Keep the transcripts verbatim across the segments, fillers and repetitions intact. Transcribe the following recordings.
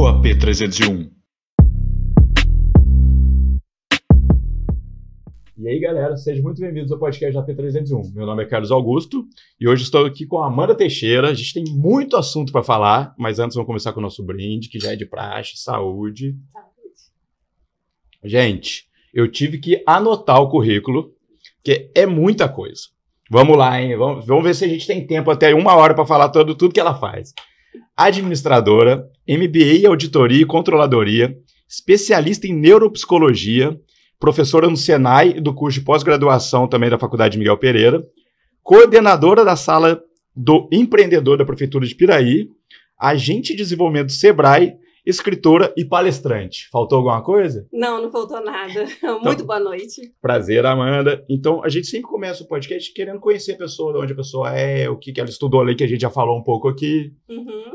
O Apê trezentos e um. E aí, galera, sejam muito bem-vindos ao podcast da Apê trezentos e um. Meu nome é Carlos Augusto e hoje estou aqui com a Amanda Teixeira. A gente tem muito assunto para falar, mas antes vamos começar com o nosso brinde, que já é de praxe, saúde. Saúde. Gente, eu tive que anotar o currículo, que é muita coisa. Vamos lá, hein? Vamos, vamos ver se a gente tem tempo até uma hora para falar tudo, tudo que ela faz. Administradora, M B A em Auditoria e Controladoria, especialista em Neuropsicologia, professora no Senai do curso de pós-graduação também da Faculdade Miguel Pereira, coordenadora da Sala do Empreendedor da Prefeitura de Piraí, agente de desenvolvimento do SEBRAE, escritora e palestrante. Faltou alguma coisa? Não, não faltou nada. Então, muito boa noite. Prazer, Amanda. Então, a gente sempre começa o podcast querendo conhecer a pessoa, de onde a pessoa é, o que, que ela estudou ali, que a gente já falou um pouco aqui. Uhum.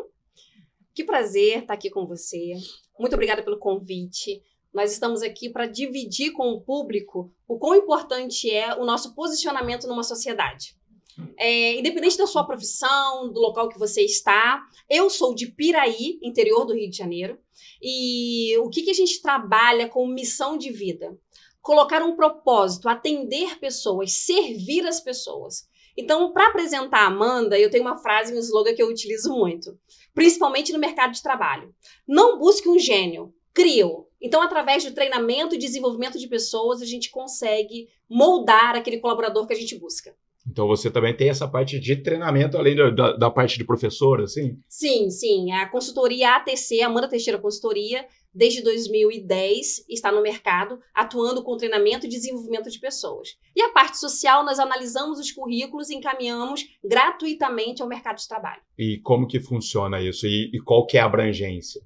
Que prazer estar aqui com você. Muito obrigada pelo convite. Nós estamos aqui para dividir com o público o quão importante é o nosso posicionamento numa sociedade. É, independente da sua profissão, do local que você está, eu sou de Piraí, interior do Rio de Janeiro, e o que, que a gente trabalha com missão de vida? Colocar um propósito, atender pessoas, servir as pessoas. Então, para apresentar a Amanda, eu tenho uma frase, um slogan que eu utilizo muito, principalmente no mercado de trabalho. Não busque um gênio, crie-o. Então, através do treinamento e desenvolvimento de pessoas, a gente consegue moldar aquele colaborador que a gente busca. Então, você também tem essa parte de treinamento, além da, da parte de professora, assim? Sim, sim. A consultoria A T C, Amanda Teixeira Consultoria, desde dois mil e dez, está no mercado, atuando com treinamento e desenvolvimento de pessoas. E a parte social, nós analisamos os currículos e encaminhamos gratuitamente ao mercado de trabalho. E como que funciona isso? E, e qual que é a abrangência?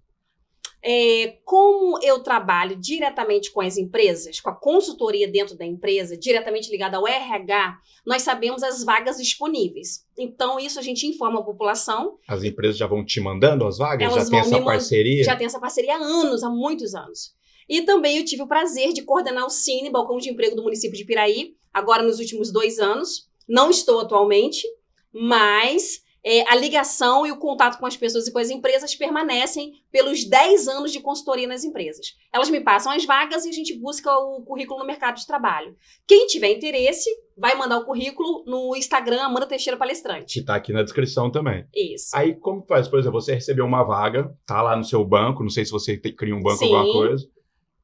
É, como eu trabalho diretamente com as empresas, com a consultoria dentro da empresa, diretamente ligada ao R H, nós sabemos as vagas disponíveis. Então, isso a gente informa a população. As empresas já vão te mandando as vagas? Já tem essa parceria? Já tem essa parceria há anos, há muitos anos. E também eu tive o prazer de coordenar o Cine, Balcão de Emprego do município de Piraí, agora nos últimos dois anos. Não estou atualmente, mas... É, a ligação e o contato com as pessoas e com as empresas permanecem pelos dez anos de consultoria nas empresas. Elas me passam as vagas e a gente busca o currículo no mercado de trabalho. Quem tiver interesse, vai mandar o currículo no Instagram Amanda Teixeira Palestrante. Que está aqui na descrição também. Isso. Aí como faz? Por exemplo, você recebeu uma vaga, tá lá no seu banco, não sei se você cria um banco ou alguma coisa.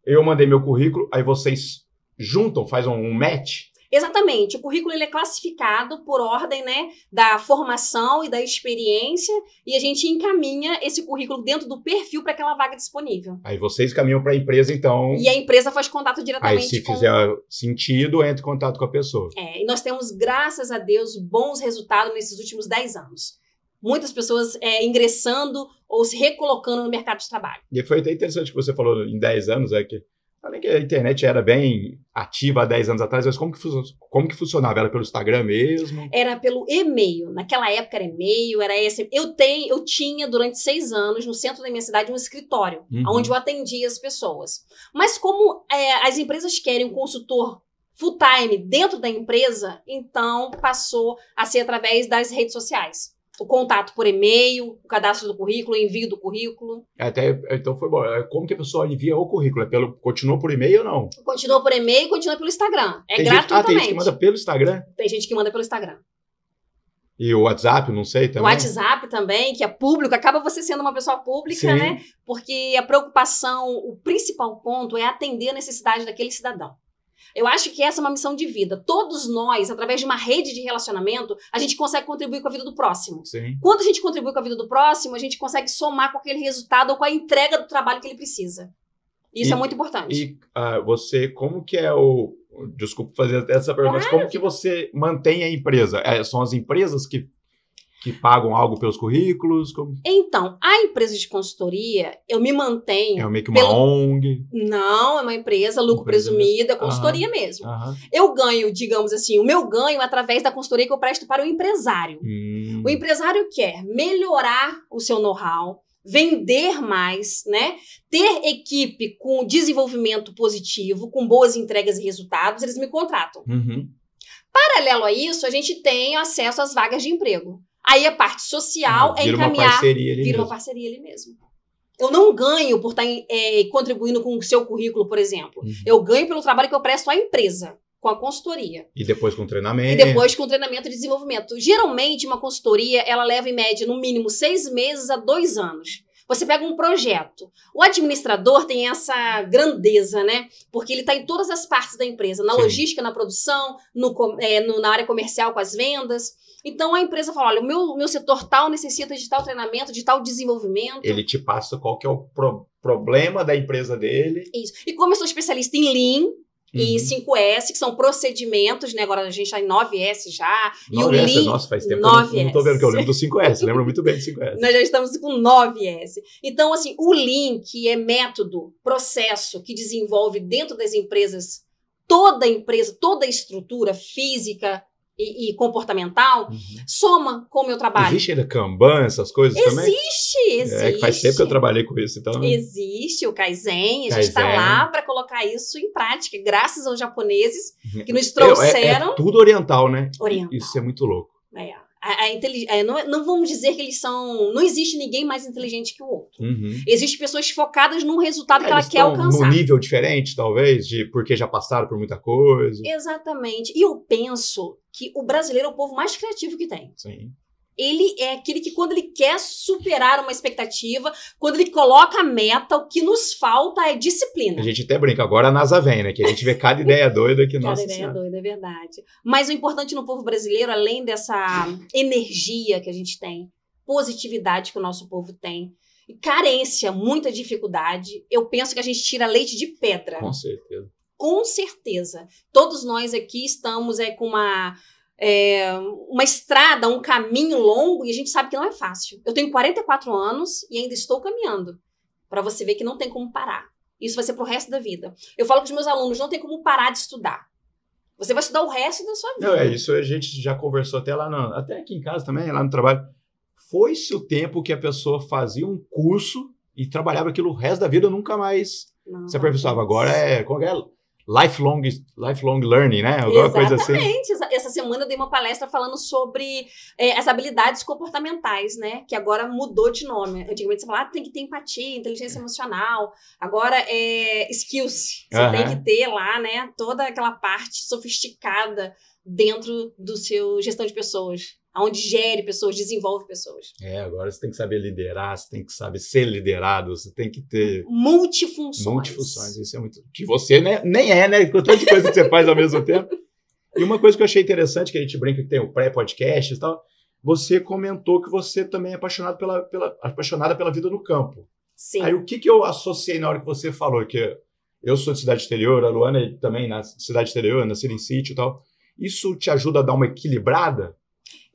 Eu mandei meu currículo, aí vocês juntam, fazem um match? Exatamente, o currículo ele é classificado por ordem, né, da formação e da experiência, e a gente encaminha esse currículo dentro do perfil para aquela vaga disponível. Aí vocês caminham para a empresa, então... E a empresa faz contato diretamente com... Aí se com... fizer sentido, entra em contato com a pessoa. É, e nós temos, graças a Deus, bons resultados nesses últimos dez anos. Muitas pessoas é, ingressando ou se recolocando no mercado de trabalho. E foi até interessante que você falou em dez anos, é que... Além que a internet era bem ativa há dez anos atrás, mas como que, como que funcionava? Era pelo Instagram mesmo? Era pelo e-mail. Naquela época era e-mail, era esse. Eu, tenho, eu tinha durante seis anos no centro da minha cidade um escritório, uhum, onde eu atendia as pessoas. Mas como é, as empresas querem um consultor full time dentro da empresa, então passou a ser através das redes sociais. O contato por e-mail, o cadastro do currículo, o envio do currículo. Até, então foi bom. Como que a pessoa envia o currículo? É pelo, continua por e-mail ou não? Continua por e-mail e continua pelo Instagram. É tem gratuitamente. Gente, ah, tem gente que manda pelo Instagram? Tem gente que manda pelo Instagram. E o WhatsApp, não sei também? O WhatsApp também, que é público, acaba você sendo uma pessoa pública, sim, né? Porque a preocupação, o principal ponto é atender a necessidade daquele cidadão. Eu acho que essa é uma missão de vida. Todos nós, através de uma rede de relacionamento, a gente consegue contribuir com a vida do próximo. Sim. Quando a gente contribui com a vida do próximo, a gente consegue somar com aquele resultado ou com a entrega do trabalho que ele precisa. Isso e, é muito importante. E uh, você, como que é o... Desculpa fazer até essa pergunta, claro, mas como que você mantém a empresa? É, são as empresas que... que pagam algo pelos currículos? Como... Então, a empresa de consultoria, eu me mantenho... É meio que uma pelo... O N G? Não, é uma empresa, lucro empresa presumido, é consultoria, aham, mesmo. Aham. Eu ganho, digamos assim, o meu ganho é através da consultoria que eu presto para o empresário. Hum. O empresário quer melhorar o seu know-how, vender mais, né? Ter equipe com desenvolvimento positivo, com boas entregas e resultados, eles me contratam. Uhum. Paralelo a isso, a gente tem acesso às vagas de emprego. Aí a parte social ah, é encaminhar... Vira uma parceria ali mesmo. Vira uma parceria ali mesmo. Eu não ganho por estar é, contribuindo com o seu currículo, por exemplo. Uhum. Eu ganho pelo trabalho que eu presto à empresa, com a consultoria. E depois com o treinamento. E depois com o treinamento e desenvolvimento. Geralmente, uma consultoria, ela leva em média, no mínimo, seis meses a dois anos. Você pega um projeto. O administrador tem essa grandeza, né? Porque ele está em todas as partes da empresa. Na Sim. logística, na produção, no, é, no, na área comercial, com as vendas. Então, a empresa fala, olha, o meu, meu setor tal necessita de tal treinamento, de tal desenvolvimento. Ele te passa qual que é o pro- problema da empresa dele. Isso. E como eu sou especialista em Lean uhum. e cinco S, que são procedimentos, né? Agora a gente está em nove S já. nove S, e o Lean, nossa, faz tempo que eu não estou vendo, que eu lembro do cinco S. Lembro muito bem do cinco S. Nós já estamos com nove S. Então, assim, o Lean, que é método, processo, que desenvolve dentro das empresas, toda a empresa, toda a estrutura física, E, e comportamental, uhum. soma com o meu trabalho. Existe ainda Kanban, essas coisas existe, também? Existe, existe. É, faz tempo que eu trabalhei com isso, então... Existe o Kaizen, a Kaizen. Gente está lá para colocar isso em prática, graças aos japoneses que nos trouxeram... É, é, é tudo oriental, né? Oriental. Isso é muito louco. É, a, a intelig... é, não, não vamos dizer que eles são... Não existe ninguém mais inteligente que o outro. Uhum. Existem pessoas focadas num resultado é, que ela quer alcançar. Num nível diferente, talvez, de porque já passaram por muita coisa. Exatamente. E eu penso... que o brasileiro é o povo mais criativo que tem. Sim. Ele é aquele que, quando ele quer superar uma expectativa, quando ele coloca a meta, o que nos falta é disciplina. A gente até brinca, agora a NASA vem, né? Que a gente vê cada ideia doida que nossa. Cada ideia senhora. doida, é verdade. Mas o importante no povo brasileiro, além dessa energia que a gente tem, positividade que o nosso povo tem, e carência, muita dificuldade, eu penso que a gente tira leite de pedra. Com certeza. Com certeza. Todos nós aqui estamos é, com uma, é, uma estrada, um caminho longo, e a gente sabe que não é fácil. Eu tenho quarenta e quatro anos e ainda estou caminhando. Para você ver que não tem como parar. Isso vai ser pro resto da vida. Eu falo com os meus alunos, não tem como parar de estudar. Você vai estudar o resto da sua vida. Não, é isso, a gente já conversou até lá, no, até aqui em casa também, lá no trabalho. Foi-se o tempo que a pessoa fazia um curso e trabalhava aquilo o resto da vida, nunca mais não, se aperfeiçoava. Agora é... Como é? Lifelong, lifelong learning, né? Alguma coisa assim. Exatamente. Essa semana eu dei uma palestra falando sobre é, as habilidades comportamentais, né? Que agora mudou de nome. Antigamente você falava, ah, tem que ter empatia, inteligência emocional. Agora é skills. Você uhum. tem que ter lá, né? Toda aquela parte sofisticada dentro do seu gestão de pessoas. Onde gere pessoas, desenvolve pessoas. É, agora você tem que saber liderar, você tem que saber ser liderado, você tem que ter... Multifunções. Multifunções, isso é muito... Que você né, nem é, né? Com tanta coisa que você faz ao mesmo tempo. E uma coisa que eu achei interessante, que a gente brinca que tem o pré-podcast e tal, você comentou que você também é apaixonado pela, pela, apaixonada pela vida no campo. Sim. Aí o que, que eu associei na hora que você falou, que eu sou de cidade exterior, a Luana também na cidade exterior, nascida em sítio e tal, isso te ajuda a dar uma equilibrada?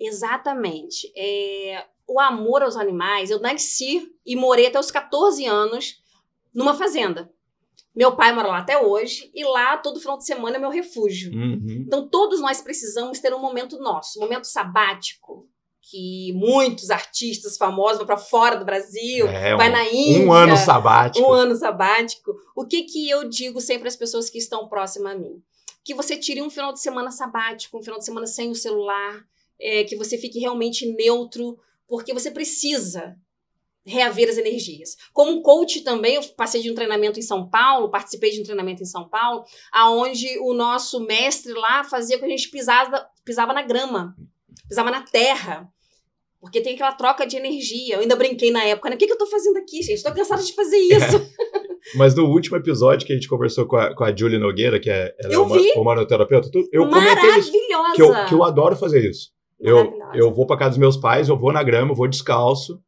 Exatamente. É, o amor aos animais, eu nasci e morei até os quatorze anos numa fazenda. Meu pai mora lá até hoje e lá todo final de semana é meu refúgio. Uhum. Então todos nós precisamos ter um momento nosso, um momento sabático, que muitos artistas famosos vão para fora do Brasil, é, vai um, na Índia. Um ano sabático. Um ano sabático. O que, que eu digo sempre às pessoas que estão próximas a mim? Que você tire um final de semana sabático, um final de semana sem o celular, É, que você fique realmente neutro, porque você precisa reaver as energias. Como coach também, eu passei de um treinamento em São Paulo, participei de um treinamento em São Paulo, aonde o nosso mestre lá fazia com que a gente pisava, pisava na grama, pisava na terra, porque tem aquela troca de energia. Eu ainda brinquei na época, né? O que, que eu tô fazendo aqui, gente? Tô cansada de fazer isso. É. Mas no último episódio que a gente conversou com a, com a Júlia Nogueira, que é ela eu uma, vi. uma manoterapeuta, eu comentei isso, que eu, que eu adoro fazer isso. Eu, eu vou pra casa dos meus pais, eu vou na grama, eu vou descalço.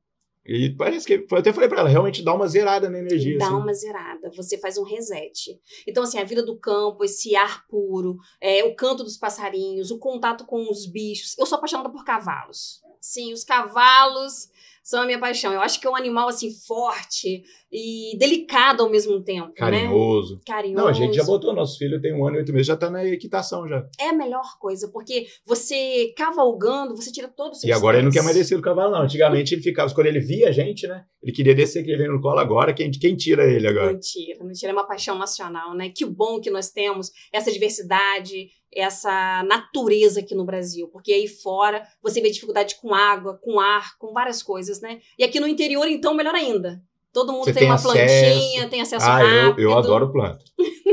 E parece que... Eu até falei pra ela, realmente dá uma zerada na energia. Dá assim. uma zerada, você faz um reset. Então, assim, a vida do campo, esse ar puro, é, o canto dos passarinhos, o contato com os bichos. Eu sou apaixonada por cavalos. Sim, os cavalos são a minha paixão. Eu acho que é um animal, assim, forte e delicado ao mesmo tempo, Carinhoso. né? Carinhoso. Não, a gente já botou. Nosso filho tem um ano e oito meses, já tá na equitação já. É a melhor coisa, porque você cavalgando, você tira todo o seu E agora stress. Ele não quer mais descer do cavalo, não. Antigamente ele ficava, quando ele via a gente, né? Ele queria descer, queria vir no colo. Agora, quem, quem tira ele agora? Não tira, não tira. É uma paixão nacional, né? Que bom que nós temos essa diversidade, essa natureza aqui no Brasil, porque aí fora você vê dificuldade com água, com ar, com várias coisas, né? E aqui no interior, então, melhor ainda. Todo mundo tem, tem uma acesso, plantinha, tem acesso ah, rápido. Eu, eu adoro planta.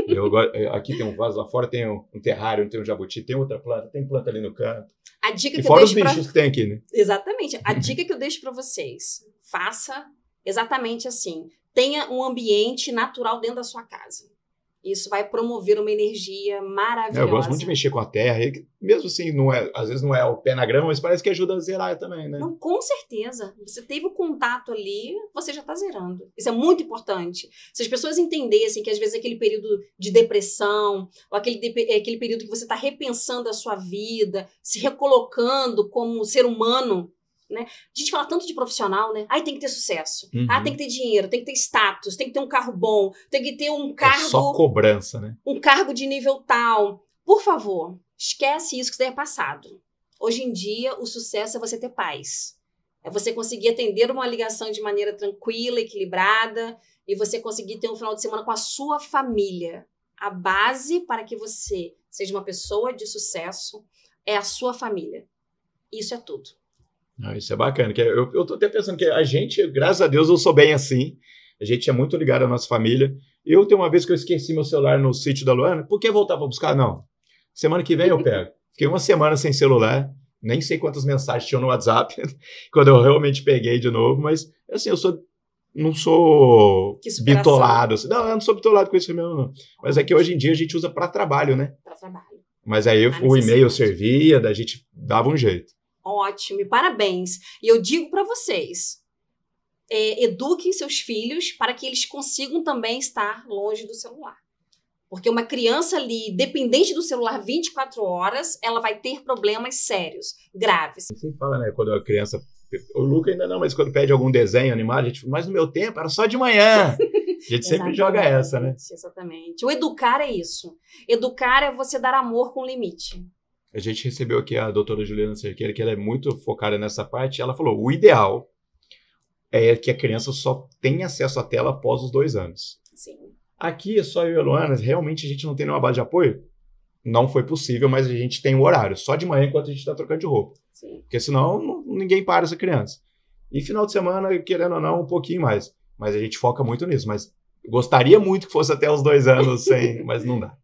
Eu, aqui tem um vaso, lá fora tem um, um terrário, tem um jabuti, tem outra planta, tem planta ali no canto. A dica que e fora eu os deixo bichos pra... que tem aqui, né? Exatamente. A dica que eu deixo para vocês, faça exatamente assim. Tenha um ambiente natural dentro da sua casa. Isso vai promover uma energia maravilhosa. É, eu gosto muito de mexer com a terra. E mesmo assim, não é, às vezes não é o pé na grama, mas parece que ajuda a zerar também, né? Não, com certeza. Você teve o contato ali, você já está zerando. Isso é muito importante. Se as pessoas entendessem que às vezes aquele período de depressão, ou aquele, de, aquele período que você está repensando a sua vida, se recolocando como ser humano, né? A gente fala tanto de profissional, né? Ai, tem que ter sucesso. Uhum. Ah, tem que ter dinheiro, tem que ter status, tem que ter um carro bom, tem que ter um cargo... É só cobrança, né? Um cargo de nível tal. Por favor, esquece isso que daí é passado. Hoje em dia, o sucesso é você ter paz. É você conseguir atender uma ligação de maneira tranquila, equilibrada, e você conseguir ter um final de semana com a sua família. A base para que você seja uma pessoa de sucesso é a sua família. Isso é tudo. Não, isso é bacana. Eu, eu tô até pensando que a gente, graças a Deus, eu sou bem assim. A gente é muito ligado à nossa família. Eu, tem uma vez que eu esqueci meu celular no sítio da Luana. Por que voltar para buscar? Não. Semana que vem eu pego. Fiquei uma semana sem celular. Nem sei quantas mensagens tinham no WhatsApp. Quando eu realmente peguei de novo. Mas, assim, eu sou... Não sou bitolado. Assim. Não, eu não sou bitolado com isso mesmo, não. Mas é que hoje em dia a gente usa para trabalho, né? Para trabalho. Mas aí ah, o e-mail servia, da gente dava um jeito. Ótimo, parabéns. E eu digo para vocês, é, eduquem seus filhos para que eles consigam também estar longe do celular. Porque uma criança ali, dependente do celular vinte e quatro horas, ela vai ter problemas sérios, graves. Você fala, né, quando a criança... O Luca ainda não, mas quando pede algum desenho animado, a gente fala, mas no meu tempo era só de manhã. A gente sempre joga essa, né? Exatamente. O educar é isso. Educar é você dar amor com limite. A gente recebeu aqui a doutora Juliana Cerqueira, que ela é muito focada nessa parte. Ela falou, o ideal é que a criança só tenha acesso à tela após os dois anos. Sim. Aqui, só eu e a Luana, realmente a gente não tem nenhuma base de apoio? Não foi possível, mas a gente tem um horário. Só de manhã, enquanto a gente está trocando de roupa. Sim. Porque senão, não, ninguém para essa criança. E final de semana, querendo ou não, um pouquinho mais. Mas a gente foca muito nisso. Mas gostaria muito que fosse até os dois anos, sem, mas não dá.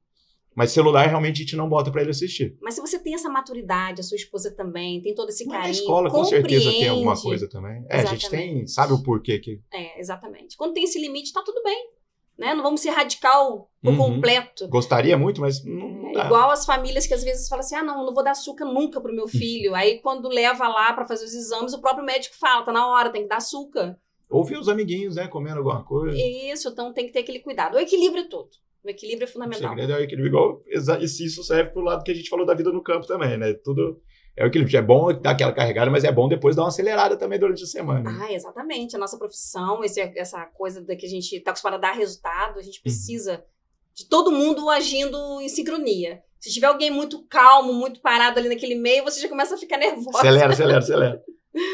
Mas celular, realmente, a gente não bota para ele assistir. Mas se você tem essa maturidade, a sua esposa também, tem todo esse mas carinho, na escola, com certeza, tem alguma coisa também. É, exatamente. A gente tem, sabe o porquê que... É, exatamente. Quando tem esse limite, tá tudo bem. Né? Não vamos ser radical por uhum. completo. Gostaria muito, mas não dá. É igual as famílias que, às vezes, falam assim, ah, não, não vou dar açúcar nunca pro meu filho. Aí, quando leva lá para fazer os exames, o próprio médico fala, tá na hora, tem que dar açúcar. Ou ver os amiguinhos, né, comendo alguma coisa. Isso, então tem que ter aquele cuidado. O equilíbrio é todo. O equilíbrio é fundamental. O segredo é o equilíbrio, igual isso serve pro lado que a gente falou da vida no campo também, né? Tudo é o equilíbrio. É bom dar aquela carregada, mas é bom depois dar uma acelerada também durante a semana. Ah, exatamente. A nossa profissão, esse, essa coisa da que a gente tá acostumado a dar resultado, a gente precisa uhum. de todo mundo agindo em sincronia. Se tiver alguém muito calmo, muito parado ali naquele meio, você já começa a ficar nervosa. Acelera, acelera, acelera.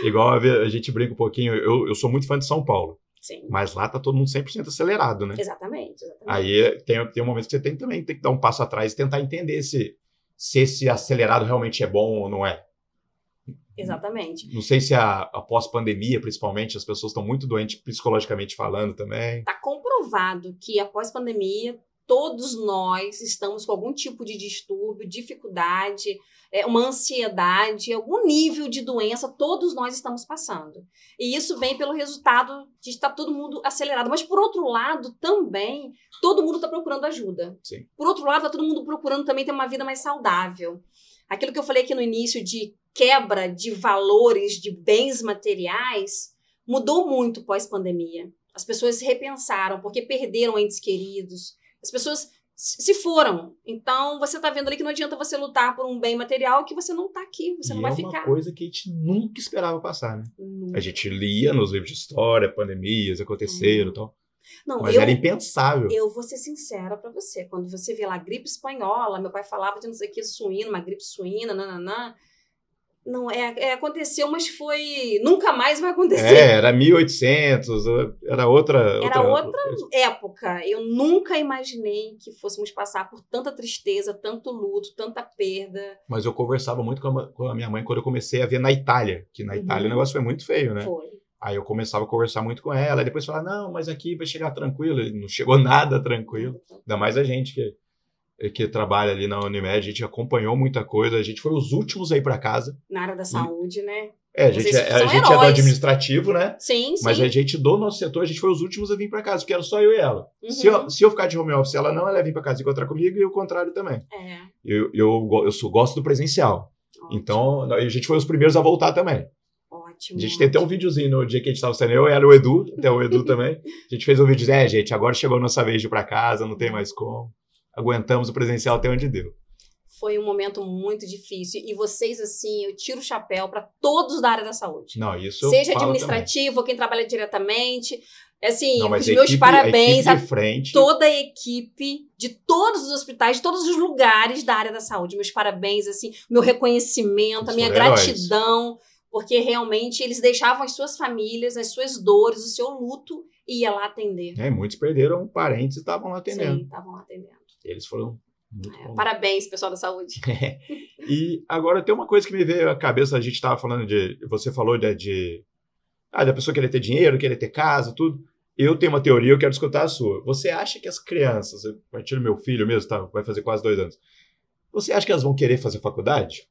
Igual a gente brinca um pouquinho, eu, eu sou muito fã de São Paulo. Sim. Mas lá tá todo mundo cem por cento acelerado, né? Exatamente, exatamente. Aí tem, tem um momento que você tem também tem que dar um passo atrás e tentar entender se, se esse acelerado realmente é bom ou não é. Exatamente. Não, não sei se a, a pós-pandemia, principalmente, as pessoas estão muito doentes psicologicamente falando também. Tá comprovado que após pandemia, todos nós estamos com algum tipo de distúrbio, dificuldade, uma ansiedade, algum nível de doença, todos nós estamos passando. E isso vem pelo resultado de estar todo mundo acelerado. Mas, por outro lado, também, todo mundo está procurando ajuda. Sim. Por outro lado, está todo mundo procurando também ter uma vida mais saudável. Aquilo que eu falei aqui no início de quebra de valores, de bens materiais, mudou muito pós-pandemia. As pessoas se repensaram, porque perderam entes queridos. As pessoas se foram. Então, você está vendo ali que não adianta você lutar por um bem material que você não está aqui, você e não vai é ficar. É uma coisa que a gente nunca esperava passar, né? Hum. A gente lia nos livros de história, pandemias, aconteceram e hum. tal. Não, mas eu, era impensável. Eu vou ser sincera para você. Quando você vê lá gripe espanhola, meu pai falava de não sei o que, suíno, uma gripe suína, nananã. Não, é, é, aconteceu, mas foi... Nunca mais vai acontecer. É, era mil e oitocentos, era outra... Era outra, outra época. Eu nunca imaginei que fôssemos passar por tanta tristeza, tanto luto, tanta perda. Mas eu conversava muito com a, com a minha mãe quando eu comecei a ver na Itália. Que na Itália uhum. o negócio foi muito feio, né? Foi. Aí eu começava a conversar muito com ela, e depois falava, não, mas aqui vai chegar tranquilo. Ele não chegou nada tranquilo, ainda mais a gente que, que trabalha ali na Unimed, a gente acompanhou muita coisa, a gente foi os últimos aí para casa. Na área da saúde, e... né? É, a gente, é, a gente é do administrativo, né? Sim, sim. Mas a gente do nosso setor, a gente foi os últimos a vir para casa, porque era só eu e ela. Uhum. Se, eu, se eu ficar de home office, ela não, ela ia vir para casa encontrar comigo e o contrário também. É. Eu, eu, eu sou, gosto do presencial. Ótimo. Então, a gente foi os primeiros a voltar também. Ótimo. A gente tem até um videozinho no dia que a gente estava saindo, eu era o Edu, até o Edu também. A gente fez um vídeo, é, gente, agora chegou a nossa vez de ir para casa, não tem mais como. Aguentamos o presencial até onde deu. Foi um momento muito difícil. E vocês, assim, eu tiro o chapéu para todos da área da saúde. Não, isso eu Seja administrativo, quem trabalha diretamente. Assim, não, os meus equipe, parabéns a, a toda a equipe de todos os hospitais, de todos os lugares da área da saúde. Meus parabéns, assim, meu reconhecimento, eles a minha gratidão. Heróis. Porque realmente eles deixavam as suas famílias, as suas dores, o seu luto e ia lá atender. É, muitos perderam parentes e estavam lá atendendo. Sim, estavam lá atendendo. Eles foram... É, parabéns, pessoal da saúde. É. E agora tem uma coisa que me veio à cabeça, a gente estava falando de, você falou de, de ah, da pessoa querer ter dinheiro, querer ter casa, tudo. Eu tenho uma teoria, eu quero escutar a sua. Você acha que as crianças, a partir do meu filho mesmo, tá, vai fazer quase dois anos, você acha que elas vão querer fazer faculdade?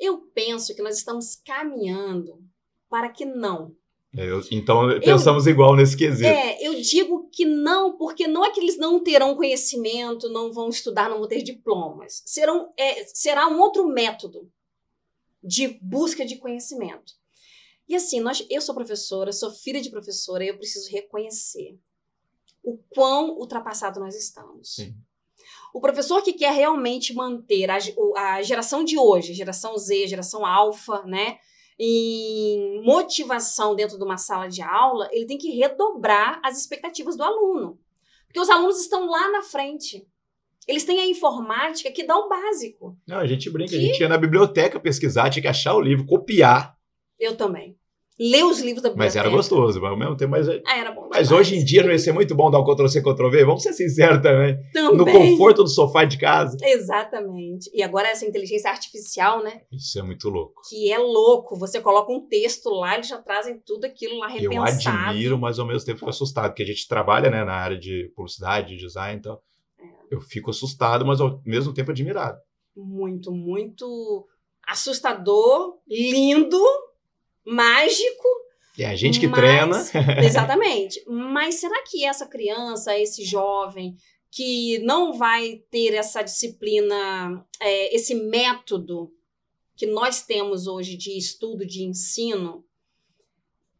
Eu penso que nós estamos caminhando para que não. Eu, então, pensamos eu, igual nesse quesito. É, eu digo que não, porque não é que eles não terão conhecimento, não vão estudar, não vão ter diplomas. Serão, é, será um outro método de busca de conhecimento. E assim, nós, eu sou professora, sou filha de professora, e eu preciso reconhecer o quão ultrapassado nós estamos. Sim. O professor que quer realmente manter a, a geração de hoje, geração Z, geração alfa, né? Em motivação dentro de uma sala de aula, ele tem que redobrar as expectativas do aluno. Porque os alunos estão lá na frente. Eles têm a informática que dá o básico. Não, a gente brinca, que... a gente ia na biblioteca pesquisar, tinha que achar o livro, copiar. Eu também. Ler os livros da biblioteca. Mas era gostoso, mas ao mesmo tempo... Mas, ah, era bom mas hoje em dia não ia ser muito bom dar um Ctrl-C, Ctrl-V? Vamos ser sinceros também. Também. No conforto do sofá de casa. Exatamente. E agora essa inteligência artificial, né? Isso é muito louco. Que é louco. Você coloca um texto lá, eles já trazem tudo aquilo lá repensado. Eu admiro, mas ao mesmo tempo fico assustado, porque a gente trabalha, né, na área de publicidade, de design, então é. Eu fico assustado, mas ao mesmo tempo admirado. Muito, muito assustador, lindo... mágico. É a gente que mas, treina. Exatamente. Mas será que essa criança, esse jovem, que não vai ter essa disciplina, é, esse método que nós temos hoje de estudo, de ensino,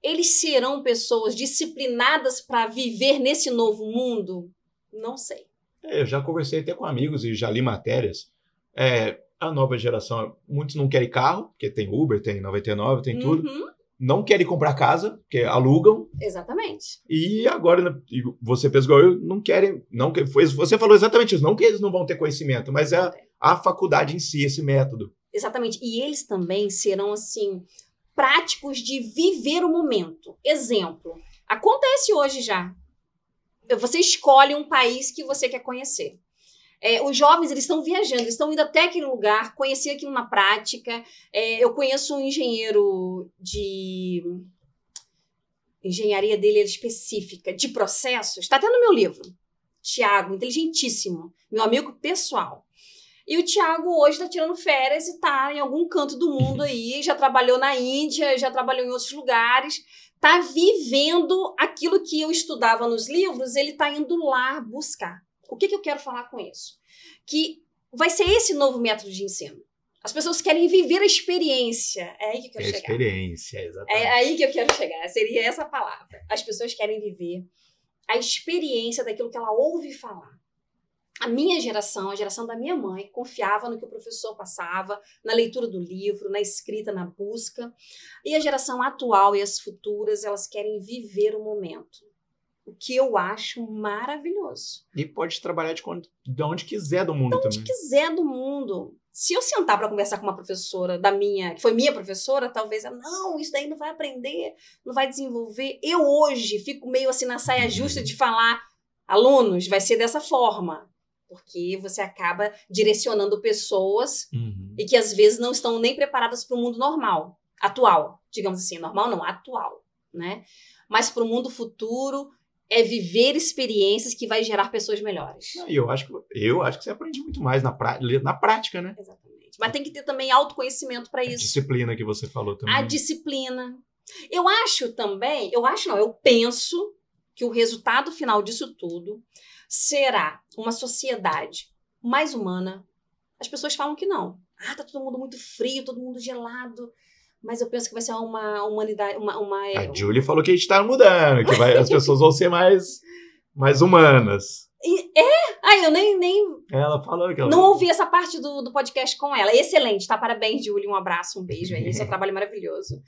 eles serão pessoas disciplinadas para viver nesse novo mundo? Não sei. É, eu já conversei até com amigos e já li matérias. É... A nova geração, muitos não querem carro, porque tem Uber, tem noventa e nove, tem tudo. Uhum. Não querem comprar casa, porque alugam. Exatamente. E agora, você pensa igual eu, não querem... Não, você falou exatamente isso, não que eles não vão ter conhecimento, mas é a, a faculdade em si, esse método. Exatamente. E eles também serão, assim, práticos de viver o momento. Exemplo, acontece hoje já. Você escolhe um país que você quer conhecer. É, os jovens, eles estão viajando, eles estão indo até aquele lugar, conhecer aquilo na prática. É, eu conheço um engenheiro de... Engenharia dele é específica, de processos. Está até no meu livro. Tiago, inteligentíssimo. Meu amigo pessoal. E o Tiago hoje está tirando férias e está em algum canto do mundo aí. Já trabalhou na Índia, já trabalhou em outros lugares. Está vivendo aquilo que eu estudava nos livros, ele está indo lá buscar. O que, que eu quero falar com isso? Que vai ser esse novo método de ensino. As pessoas querem viver a experiência. É aí que eu quero é chegar. Experiência, exatamente. É aí que eu quero chegar. Seria essa a palavra. As pessoas querem viver a experiência daquilo que ela ouve falar. A minha geração, a geração da minha mãe, confiava no que o professor passava, na leitura do livro, na escrita, na busca. E a geração atual e as futuras, elas querem viver o momento. O que eu acho maravilhoso. E pode trabalhar de, quando, de onde quiser do mundo também. De onde também. quiser do mundo. Se eu sentar para conversar com uma professora da minha, que foi minha professora, talvez ela, não, isso daí não vai aprender, não vai desenvolver. Eu hoje fico meio assim na saia justa de falar, alunos, vai ser dessa forma. Porque você acaba direcionando pessoas uhum. e que às vezes não estão nem preparadas para o mundo normal, atual. Digamos assim, normal não, atual. né? Mas para o mundo futuro é viver experiências que vai gerar pessoas melhores. Não, eu, acho que, eu acho que você aprende muito mais na, pra, na prática, né? Exatamente. Mas tem que ter também autoconhecimento para isso. A disciplina que você falou também. A disciplina. Eu acho também, eu acho não, eu penso que o resultado final disso tudo será uma sociedade mais humana. As pessoas falam que não. Ah, tá todo mundo muito frio, todo mundo gelado. Mas eu penso que vai ser uma humanidade... Uma, uma... A Júlia falou que a gente tá mudando, que vai, as pessoas vão ser mais, mais humanas. É? Ah, eu nem... nem... Ela falou que ela... Não ouvi essa parte do, do podcast com ela. Excelente, tá? Parabéns, Júlia. Um abraço, um beijo aí. Seu trabalho é maravilhoso.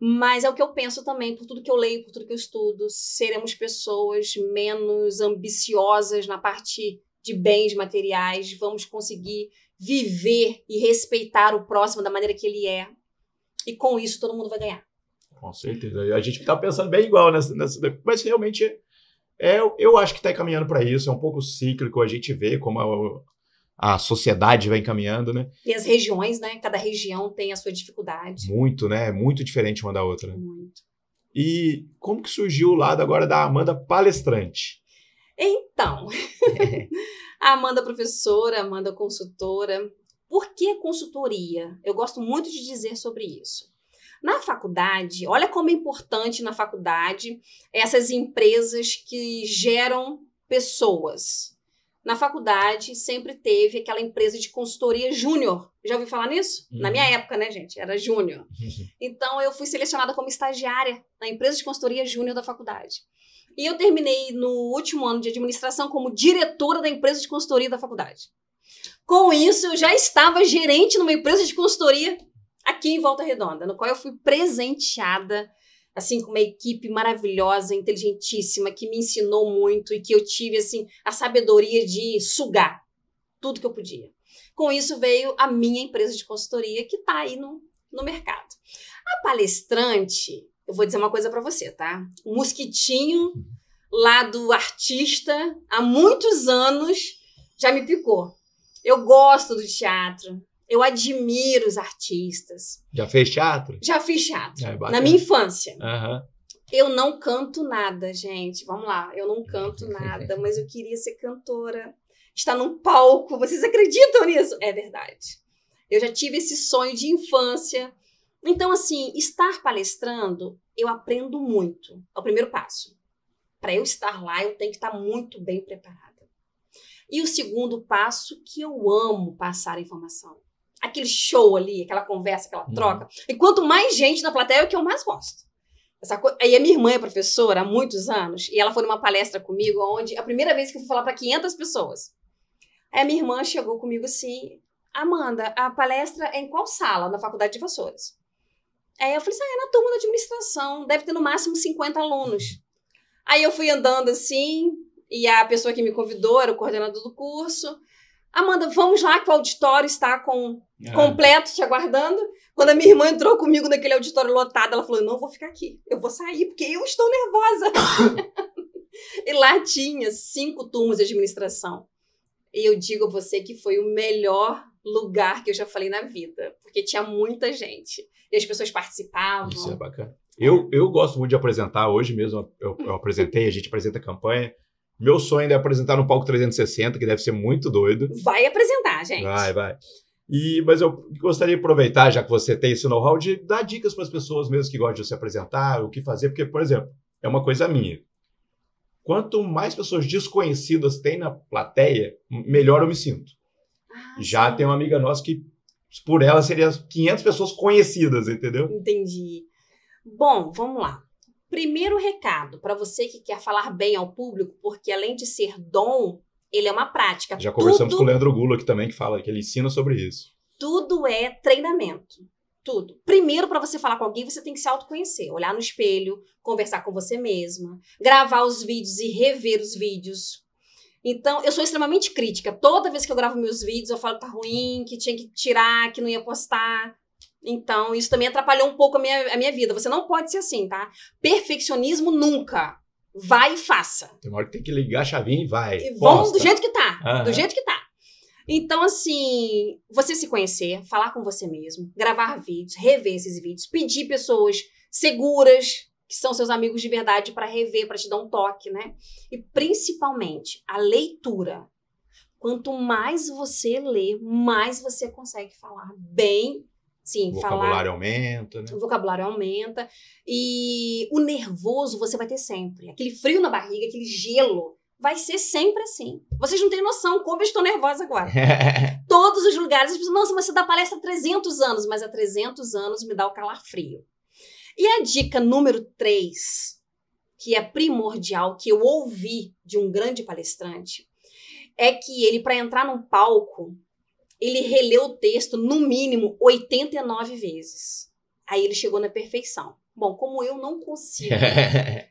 Mas é o que eu penso também, por tudo que eu leio, por tudo que eu estudo. Seremos pessoas menos ambiciosas na parte de bens materiais. Vamos conseguir viver e respeitar o próximo da maneira que ele é. E com isso todo mundo vai ganhar. Com certeza. A gente está pensando bem igual nessa, nessa. Mas realmente, é, eu acho que está caminhando para isso. É um pouco cíclico a gente vê como a, a sociedade vai encaminhando, né? E as regiões, né? Cada região tem a sua dificuldade. Muito, né? Muito diferente uma da outra. Muito. E como que surgiu o lado agora da Amanda palestrante? Então, a Amanda professora, Amanda consultora. Por que consultoria? Eu gosto muito de dizer sobre isso. Na faculdade, olha como é importante na faculdade essas empresas que geram pessoas. Na faculdade sempre teve aquela empresa de consultoria júnior. Já ouviu falar nisso? Uhum. Na minha época, né, gente? Era júnior. Uhum. Então, eu fui selecionada como estagiária na empresa de consultoria júnior da faculdade. E eu terminei no último ano de administração como diretora da empresa de consultoria da faculdade. Com isso, eu já estava gerente numa empresa de consultoria aqui em Volta Redonda, no qual eu fui presenteada, assim, com uma equipe maravilhosa, inteligentíssima, que me ensinou muito e que eu tive, assim, a sabedoria de sugar tudo que eu podia. Com isso veio a minha empresa de consultoria, que está aí no, no mercado. A palestrante, eu vou dizer uma coisa para você, tá? O mosquitinho lá do artista, há muitos anos, já me picou. Eu gosto do teatro, eu admiro os artistas. Já fez teatro? Já fiz teatro, é, na minha infância. Uhum. Eu não canto nada, gente, vamos lá, eu não canto nada, mas eu queria ser cantora, estar num palco, vocês acreditam nisso? É verdade, eu já tive esse sonho de infância. Então, assim, estar palestrando, eu aprendo muito, é o primeiro passo. Para eu estar lá, eu tenho que estar muito bem preparada. E o segundo passo, que eu amo passar a informação. Aquele show ali, aquela conversa, aquela troca. Uhum. E quanto mais gente na plateia, é o que eu mais gosto. Essa co... E a minha irmã é professora há muitos anos, e ela foi numa palestra comigo, onde a primeira vez que eu fui falar para quinhentas pessoas. Aí a minha irmã chegou comigo assim, Amanda, a palestra é em qual sala? Na Faculdade de Vassouras. Aí eu falei assim, ah, é na turma da administração, deve ter no máximo cinquenta alunos. Aí eu fui andando assim... E a pessoa que me convidou era o coordenador do curso. Amanda, vamos lá que o auditório está com, é. completo, te aguardando. Quando a minha irmã entrou comigo naquele auditório lotado, ela falou, não, vou ficar aqui. Eu vou sair, porque eu estou nervosa. E lá tinha cinco turmas de administração. E eu digo a você que foi o melhor lugar que eu já falei na vida. Porque tinha muita gente. E as pessoas participavam. Isso é bacana. Eu, eu gosto muito de apresentar. Hoje mesmo eu, eu apresentei, a gente apresenta a campanha. Meu sonho é apresentar no palco trezentos e sessenta, que deve ser muito doido. Vai apresentar, gente. Vai, vai. E, mas eu gostaria de aproveitar, já que você tem esse know-how, de dar dicas para as pessoas mesmo que gostam de se apresentar, o que fazer. Porque, por exemplo, é uma coisa minha. Quanto mais pessoas desconhecidas tem na plateia, melhor eu me sinto. Ah, já sim. Tem uma amiga nossa que, por ela, seria quinhentas pessoas conhecidas, entendeu? Entendi. Bom, vamos lá. Primeiro recado, para você que quer falar bem ao público, porque além de ser dom, ele é uma prática. Já conversamos tudo, com o Leandro Gulo aqui também, que fala que ele ensina sobre isso. Tudo é treinamento, tudo. Primeiro, para você falar com alguém, você tem que se autoconhecer, olhar no espelho, conversar com você mesma, gravar os vídeos e rever os vídeos. Então, eu sou extremamente crítica. Toda vez que eu gravo meus vídeos, eu falo que tá ruim, que tinha que tirar, que não ia postar. Então, isso também atrapalhou um pouco a minha, a minha vida. Você não pode ser assim, tá? Perfeccionismo nunca. Vai e faça. Tem uma hora que tem que ligar a chavinha e vai. E vamos do jeito que tá. Uhum. Do jeito que tá. Então, assim, você se conhecer, falar com você mesmo, gravar vídeos, rever esses vídeos, pedir pessoas seguras, que são seus amigos de verdade para rever, para te dar um toque, né? E principalmente a leitura. Quanto mais você lê, mais você consegue falar bem. Sim, o vocabulário falar, aumenta, né? O vocabulário aumenta. E o nervoso você vai ter sempre. Aquele frio na barriga, aquele gelo, vai ser sempre assim. Vocês não têm noção como eu estou nervosa agora. Todos os lugares, as pessoas, nossa, mas você dá palestra há trezentos anos. Mas há trezentos anos me dá o calafrio. E a dica número três, que é primordial, que eu ouvi de um grande palestrante, é que ele, para entrar num palco, ele releu o texto, no mínimo, oitenta e nove vezes. Aí ele chegou na perfeição. Bom, como eu não consigo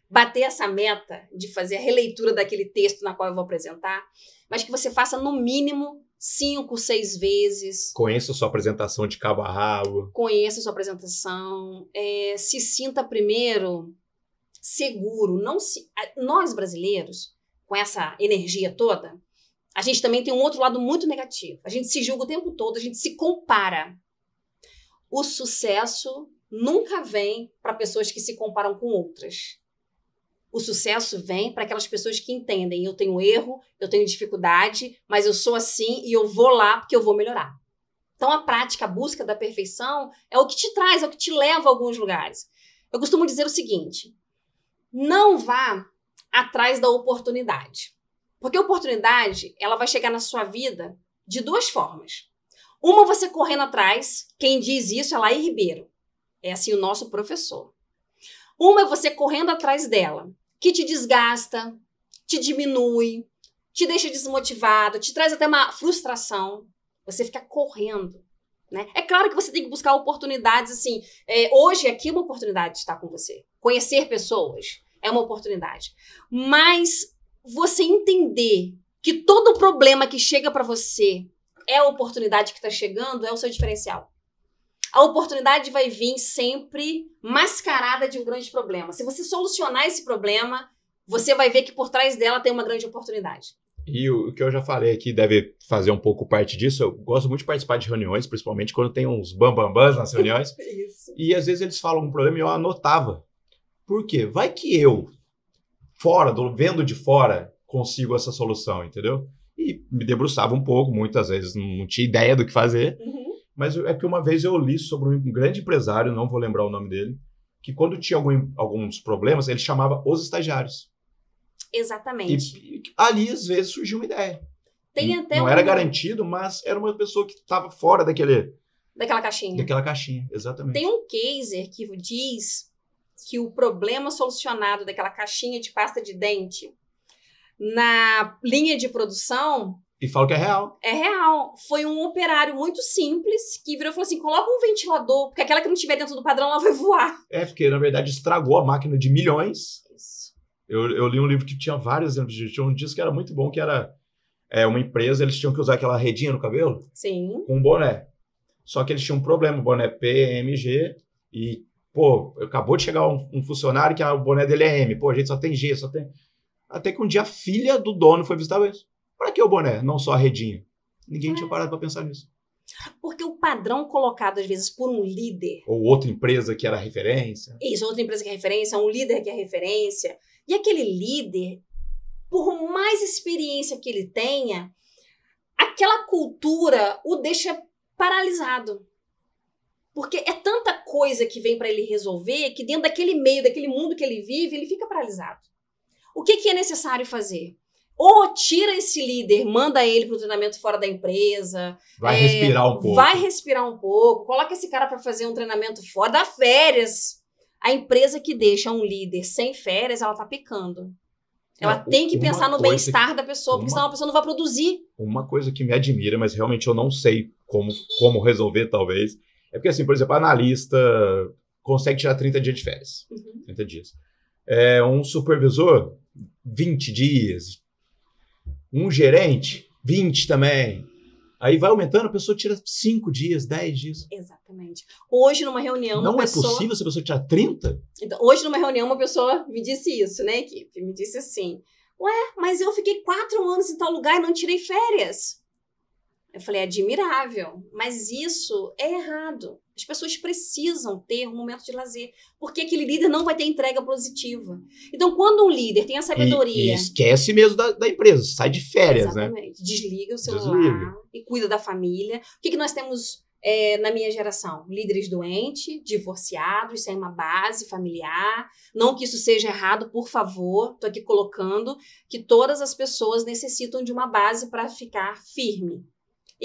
bater essa meta de fazer a releitura daquele texto na qual eu vou apresentar, mas que você faça, no mínimo, cinco, seis vezes. Conheça sua apresentação de cabo a rabo. Conheça sua apresentação. É, se sinta, primeiro, seguro. Não se, nós, brasileiros, com essa energia toda, a gente também tem um outro lado muito negativo. A gente se julga o tempo todo, a gente se compara. O sucesso nunca vem para pessoas que se comparam com outras. O sucesso vem para aquelas pessoas que entendem. Eu tenho erro, eu tenho dificuldade, mas eu sou assim e eu vou lá porque eu vou melhorar. Então a prática, a busca da perfeição é o que te traz, é o que te leva a alguns lugares. Eu costumo dizer o seguinte: não vá atrás da oportunidade. Porque a oportunidade, ela vai chegar na sua vida de duas formas. Uma, você correndo atrás. Quem diz isso é Laí Ribeiro. É assim o nosso professor. Uma é você correndo atrás dela, que te desgasta, te diminui, te deixa desmotivado, te traz até uma frustração. Você fica correndo, né? É claro que você tem que buscar oportunidades assim. É, hoje aqui é uma oportunidade de estar com você. Conhecer pessoas é uma oportunidade. Mas você entender que todo problema que chega para você é a oportunidade que está chegando, é o seu diferencial. A oportunidade vai vir sempre mascarada de um grande problema. Se você solucionar esse problema, você vai ver que por trás dela tem uma grande oportunidade. E o que eu já falei aqui deve fazer um pouco parte disso. Eu gosto muito de participar de reuniões, principalmente quando tem uns bambambãs nas reuniões. Isso. E às vezes eles falam um problema e eu anotava. Por quê? Vai que eu... fora, do, vendo de fora, consigo essa solução, entendeu? E me debruçava um pouco, muitas vezes não tinha ideia do que fazer, uhum. Mas é que uma vez eu li sobre um grande empresário, não vou lembrar o nome dele, que quando tinha algum, alguns problemas, ele chamava os estagiários. Exatamente. E, e ali, às vezes, surgiu uma ideia. Tem até não um... era garantido, mas era uma pessoa que estava fora daquele... Daquela caixinha. Daquela caixinha, exatamente. Tem um Kaizen que diz... que o problema solucionado daquela caixinha de pasta de dente na linha de produção... E falo que é real. É real. Foi um operário muito simples que virou e falou assim, coloca um ventilador, porque aquela que não estiver dentro do padrão, ela vai voar. É, porque na verdade estragou a máquina de milhões. Isso. Eu, eu li um livro que tinha vários exemplos de... Tinha um disco que era muito bom, que era é, uma empresa, eles tinham que usar aquela redinha no cabelo. Sim. Com um boné. Só que eles tinham um problema, o boné P M G e... Pô, acabou de chegar um, um funcionário que a, o boné dele é M. Pô, a gente só tem G, só tem... Até que um dia a filha do dono foi visitar isso. Pra que o boné? Não só a redinha. Ninguém é. tinha parado pra pensar nisso. Porque o padrão colocado, às vezes, por um líder... Ou outra empresa que era referência. Isso, outra empresa que é referência, um líder que é referência. E aquele líder, por mais experiência que ele tenha, aquela cultura o deixa paralisado. Porque é tanta coisa que vem para ele resolver que dentro daquele meio, daquele mundo que ele vive, ele fica paralisado. O que, que é necessário fazer? Ou tira esse líder, manda ele para o treinamento fora da empresa. Vai é, respirar um pouco. Vai respirar um pouco. Coloca esse cara para fazer um treinamento fora, dá férias. A empresa que deixa um líder sem férias, ela está pecando. Ela é, tem que pensar no bem-estar que... da pessoa, porque uma... senão a pessoa não vai produzir. Uma coisa que me admira, mas realmente eu não sei como, como resolver, talvez... É porque, assim, por exemplo, analista consegue tirar trinta dias de férias. Uhum. trinta dias. É, um supervisor, vinte dias. Um gerente, vinte também. Aí vai aumentando, a pessoa tira cinco dias, dez dias. Exatamente. Hoje, numa reunião, uma Não pessoa... é possível essa pessoa tirar trinta? Então, hoje, numa reunião, uma pessoa me disse isso, né, equipe? Me disse assim, ué, mas eu fiquei quatro anos em tal lugar e não tirei férias. Eu falei, é admirável, mas isso é errado. As pessoas precisam ter um momento de lazer, porque aquele líder não vai ter entrega positiva. Então, quando um líder tem a sabedoria... E, e esquece mesmo da, da empresa, sai de férias, exatamente, né? Exatamente. Desliga o celular, desliga, e cuida da família. O que, que nós temos é, na minha geração? Líderes doentes, divorciados, sem uma base familiar. Não que isso seja errado, por favor. Estou aqui colocando que todas as pessoas necessitam de uma base para ficar firme.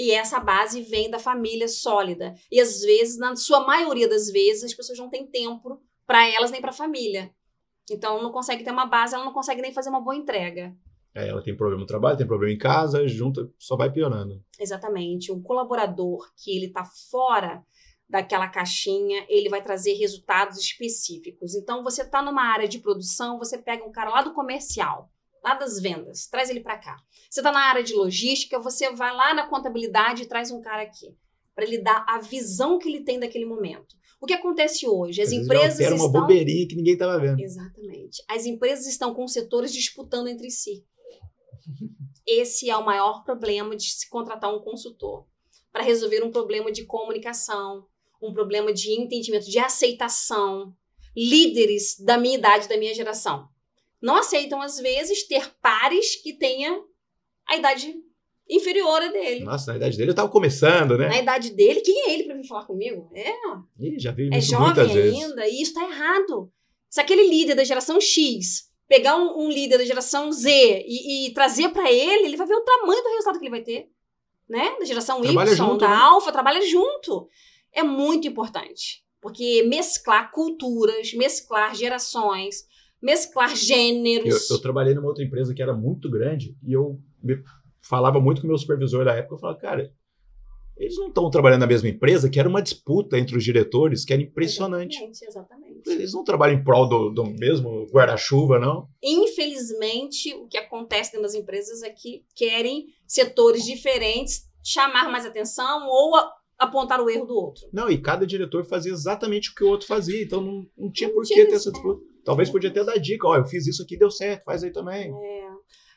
E essa base vem da família sólida. E às vezes, na sua maioria das vezes, as pessoas não têm tempo para elas nem para a família. Então, não consegue ter uma base, ela não consegue nem fazer uma boa entrega. É, ela tem problema no trabalho, tem problema em casa, junta, só vai piorando. Exatamente. Um colaborador que ele está fora daquela caixinha, ele vai trazer resultados específicos. Então, você está numa área de produção, você pega um cara lá do comercial, lá das vendas, traz ele para cá. Você está na área de logística, você vai lá na contabilidade e traz um cara aqui, para ele dar a visão que ele tem daquele momento. O que acontece hoje? As empresas estão... Era uma bobeirinha que ninguém estava vendo. Exatamente. As empresas estão com os setores disputando entre si. Esse é o maior problema de se contratar um consultor, para resolver um problema de comunicação, um problema de entendimento, de aceitação. Líderes da minha idade, da minha geração, não aceitam, às vezes, ter pares que tenha a idade inferior a dele. Nossa, na idade dele eu tava começando, né? Na idade dele, quem é ele para vir falar comigo? É, Ih, já vi é isso jovem muitas ainda, vezes. E isso tá errado. Se aquele líder da geração X pegar um, um líder da geração Z e, e trazer para ele, ele vai ver o tamanho do resultado que ele vai ter, né? Da geração trabalha Y, junto, da né? Alfa, trabalha junto. É muito importante, porque mesclar culturas, mesclar gerações... mesclar gêneros. Eu, eu trabalhei numa outra empresa que era muito grande e eu me, falava muito com o meu supervisor da época. Eu falava, cara, eles não estão trabalhando na mesma empresa, que era uma disputa entre os diretores, que era impressionante. Exatamente, exatamente. Eles não trabalham em prol do, do mesmo guarda-chuva, não? Infelizmente, o que acontece dentro das empresas é que querem setores diferentes, chamar mais atenção ou... A, apontar o erro do outro. Não, e cada diretor fazia exatamente o que o outro fazia, então não, não tinha não por que ter essa disputa. Talvez podia até dar dica, ó, eu fiz isso aqui, deu certo, faz aí também. É.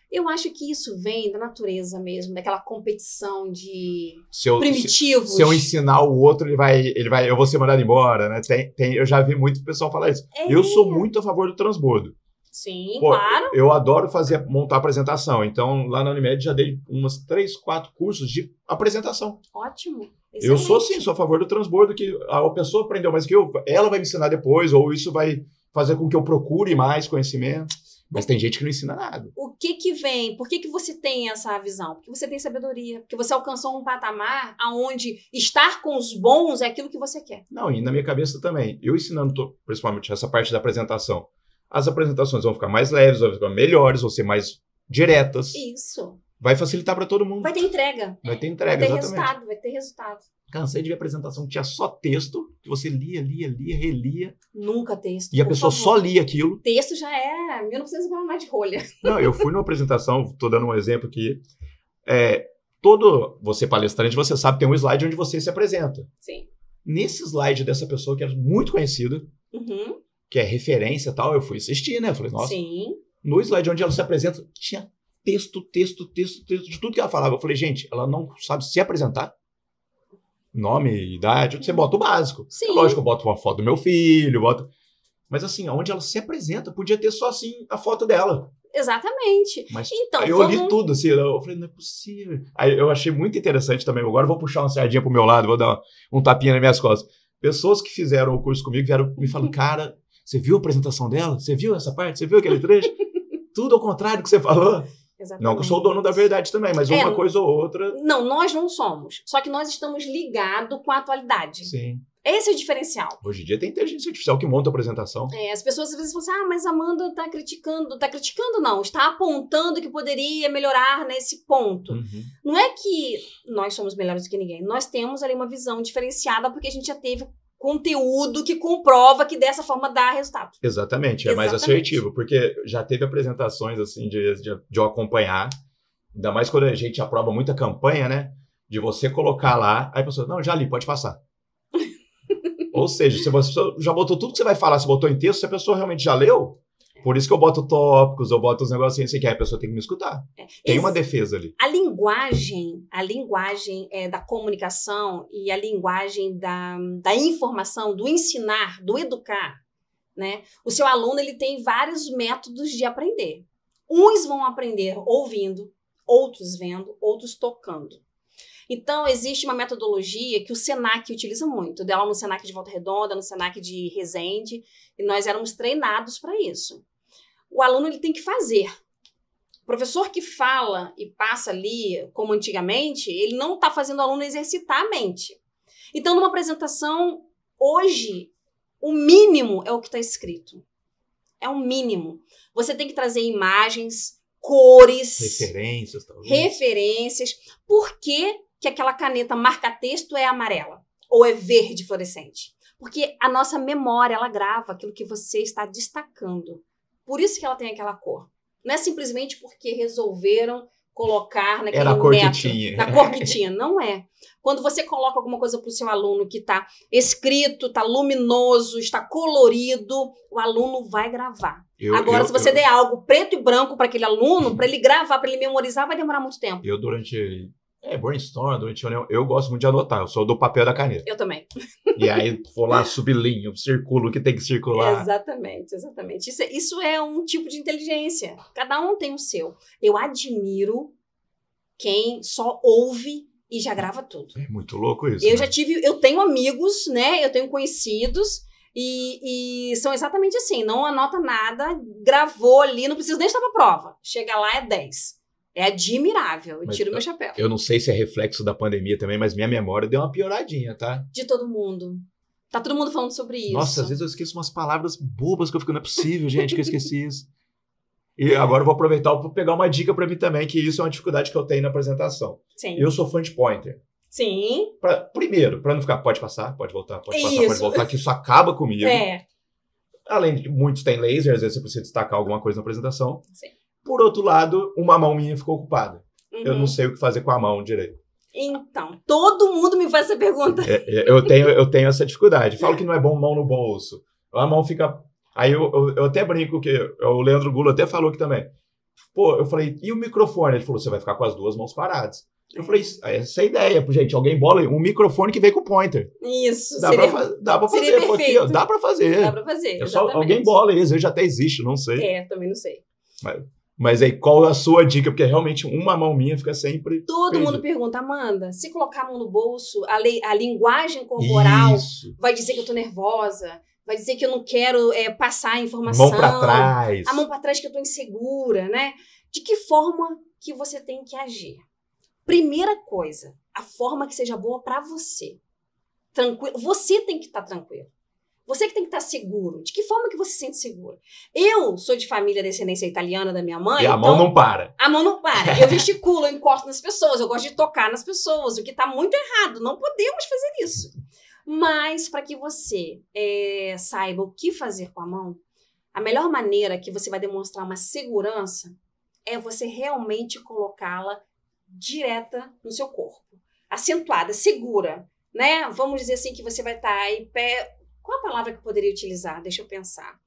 Eu acho que isso vem da natureza mesmo, daquela competição de se eu, primitivos. Se, se eu ensinar o outro, ele vai, ele vai, eu vou ser mandado embora, né? Tem, tem, eu já vi muito pessoal falar isso. É. Eu sou muito a favor do transbordo. Sim, pô, claro. Eu adoro fazer, montar apresentação. Então, lá na Unimed já dei umas três, quatro cursos de apresentação. Ótimo. Excelente. Eu sou, sim, sou a favor do transbordo, que a pessoa aprendeu mais que eu, ela vai me ensinar depois, ou isso vai fazer com que eu procure mais conhecimento. Mas tem gente que não ensina nada. O que que vem? Por que que você tem essa visão? Porque você tem sabedoria. Porque você alcançou um patamar onde estar com os bons é aquilo que você quer. Não, e na minha cabeça também. Eu ensinando, principalmente, essa parte da apresentação. As apresentações vão ficar mais leves, vão ficar melhores, vão ser mais diretas. Isso. Vai facilitar para todo mundo. Vai ter entrega. Vai ter entrega, vai ter exatamente. Resultado, vai ter resultado. Cansei de ver apresentação que tinha só texto, que você lia, lia, lia, relia. Nunca texto. E a pessoa favor. Só lia aquilo. Texto já é mil e novecentos e noventa e nove mais de rolha. Não, eu fui numa apresentação, estou dando um exemplo aqui. É, todo você palestrante, você sabe, tem um slide onde você se apresenta. Sim. Nesse slide dessa pessoa que era muito conhecida, uhum, que é referência e tal, eu fui assistir, né? Eu falei, nossa. Sim. No slide onde ela se apresenta, tinha texto, texto, texto, texto, de tudo que ela falava. Eu falei, gente, ela não sabe se apresentar. Nome, idade, você bota o básico. Sim. É lógico, eu boto uma foto do meu filho, boto... Mas assim, onde ela se apresenta, podia ter só assim a foto dela. Exatamente. Mas então, aí eu vamos... li tudo, assim, eu falei, não é possível. Aí eu achei muito interessante também. Agora eu vou puxar uma sardinha pro meu lado, vou dar um tapinha nas minhas costas. Pessoas que fizeram o curso comigo vieram me falando, cara... Você viu a apresentação dela? Você viu essa parte? Você viu aquele trecho? Tudo ao contrário do que você falou. Exatamente. Não que eu sou o dono da verdade também, mas é, uma coisa ou outra... Não, nós não somos. Só que nós estamos ligados com a atualidade. Sim. Esse é o diferencial. Hoje em dia tem inteligência artificial que monta a apresentação. É, as pessoas às vezes falam assim, ah, mas a Amanda está criticando. Está criticando não, está apontando que poderia melhorar nesse ponto. Uhum. Não é que nós somos melhores do que ninguém. Nós temos ali uma visão diferenciada porque a gente já teve... conteúdo que comprova que dessa forma dá resultado. Exatamente, é Exatamente. mais assertivo, porque já teve apresentações assim de, de, de eu acompanhar, ainda mais quando a gente aprova muita campanha, né? De você colocar lá, aí a pessoa, não, já li, pode passar. Ou seja, você já botou tudo que você vai falar, você botou em texto, se a pessoa realmente já leu, Por isso que eu boto tópicos, eu boto os negócios assim, assim que a pessoa tem que me escutar. É. Tem Esse, uma defesa ali. A linguagem, a linguagem é, da comunicação e a linguagem da, da informação, do ensinar, do educar, né? O seu aluno, ele tem vários métodos de aprender. Uns vão aprender ouvindo, outros vendo, outros tocando. Então, existe uma metodologia que o Senac utiliza muito. Eu dei aula no Senac de Volta Redonda, no Senac de Resende, e nós éramos treinados para isso. O aluno, ele tem que fazer. O professor que fala e passa ali, como antigamente, ele não está fazendo o aluno exercitar a mente. Então, numa apresentação, hoje, o mínimo é o que está escrito. É o mínimo. Você tem que trazer imagens, cores, referências, talvez. referências. Por que que aquela caneta marca-texto é amarela ou é verde fluorescente? Porque a nossa memória, ela grava aquilo que você está destacando. Por isso que ela tem aquela cor. Não é simplesmente porque resolveram colocar naquele Era a cor metro, que tinha. Na cor que tinha. Não é. Quando você coloca alguma coisa para o seu aluno que está escrito, está luminoso, está colorido, o aluno vai gravar. Eu, Agora, eu, se você eu... der algo preto e branco para aquele aluno, para ele gravar, para ele memorizar, vai demorar muito tempo. Eu, durante... É, brainstorm, durante eu, eu gosto muito de anotar. Eu sou do papel da caneta. Eu também. E aí, vou lá, sublinho, circulo o que tem que circular. Exatamente, exatamente. Isso é, isso é um tipo de inteligência. Cada um tem o seu. Eu admiro quem só ouve e já grava tudo. É muito louco isso. Eu né? já tive... Eu tenho amigos, né? Eu tenho conhecidos... E, e são exatamente assim, não anota nada, gravou ali, não precisa nem estar pra prova. Chega lá, é dez. É admirável, eu mas tiro eu, meu chapéu. Eu não sei se é reflexo da pandemia também, mas minha memória deu uma pioradinha, tá? De todo mundo. Tá todo mundo falando sobre isso. Nossa, às vezes eu esqueço umas palavras bobas que eu fico, não é possível, gente, que eu esqueci isso. E agora eu vou aproveitar para pegar uma dica pra mim também, que isso é uma dificuldade que eu tenho na apresentação. Sim. Eu sou fã de pointer. Sim. Pra, primeiro, para não ficar, pode passar, pode voltar, pode isso. passar, pode voltar, que isso acaba comigo. É. Além de que muitos têm laser, às vezes você precisa destacar alguma coisa na apresentação. Sim. Por outro lado, uma mão minha ficou ocupada. Uhum. Eu não sei o que fazer com a mão direito. Então, todo mundo me faz essa pergunta. É, eu, tenho, eu tenho essa dificuldade. Falo que não é bom mão no bolso. A mão fica... Aí eu, eu, eu até brinco que... O Leandro Gulo até falou aqui também. Pô, eu falei, e o microfone? Ele falou, você vai ficar com as duas mãos paradas. Eu falei, essa é a ideia, gente, alguém bola um microfone que vem com pointer. Isso, dá seria, pra, dá pra fazer, seria perfeito. Aqui, ó, dá pra fazer. Dá pra fazer, eu só, alguém bola isso, eu já até existe, não sei. É, também não sei. Mas, mas aí, qual a sua dica? Porque realmente uma mão minha fica sempre... Todo perdida. Mundo pergunta, Amanda, se colocar a mão no bolso, a, lei, a linguagem corporal isso. vai dizer que eu tô nervosa, vai dizer que eu não quero é, passar a informação. Mão pra trás. A mão pra trás que eu tô insegura, né? De que forma que você tem que agir? Primeira coisa, a forma que seja boa para você. Tranquilo. Você tem que estar tranquilo. Você que tem que estar seguro. De que forma que você se sente seguro? Eu sou de família de descendência italiana da minha mãe. E a então, mão não para. A mão não para. Eu gesticulo, eu encosto nas pessoas, eu gosto de tocar nas pessoas, o que está muito errado. Não podemos fazer isso. Mas para que você é, saiba o que fazer com a mão, a melhor maneira que você vai demonstrar uma segurança é você realmente colocá-la direta no seu corpo, acentuada, segura, né? Vamos dizer assim que você vai estar em pé. Qual a palavra que eu poderia utilizar? Deixa eu pensar.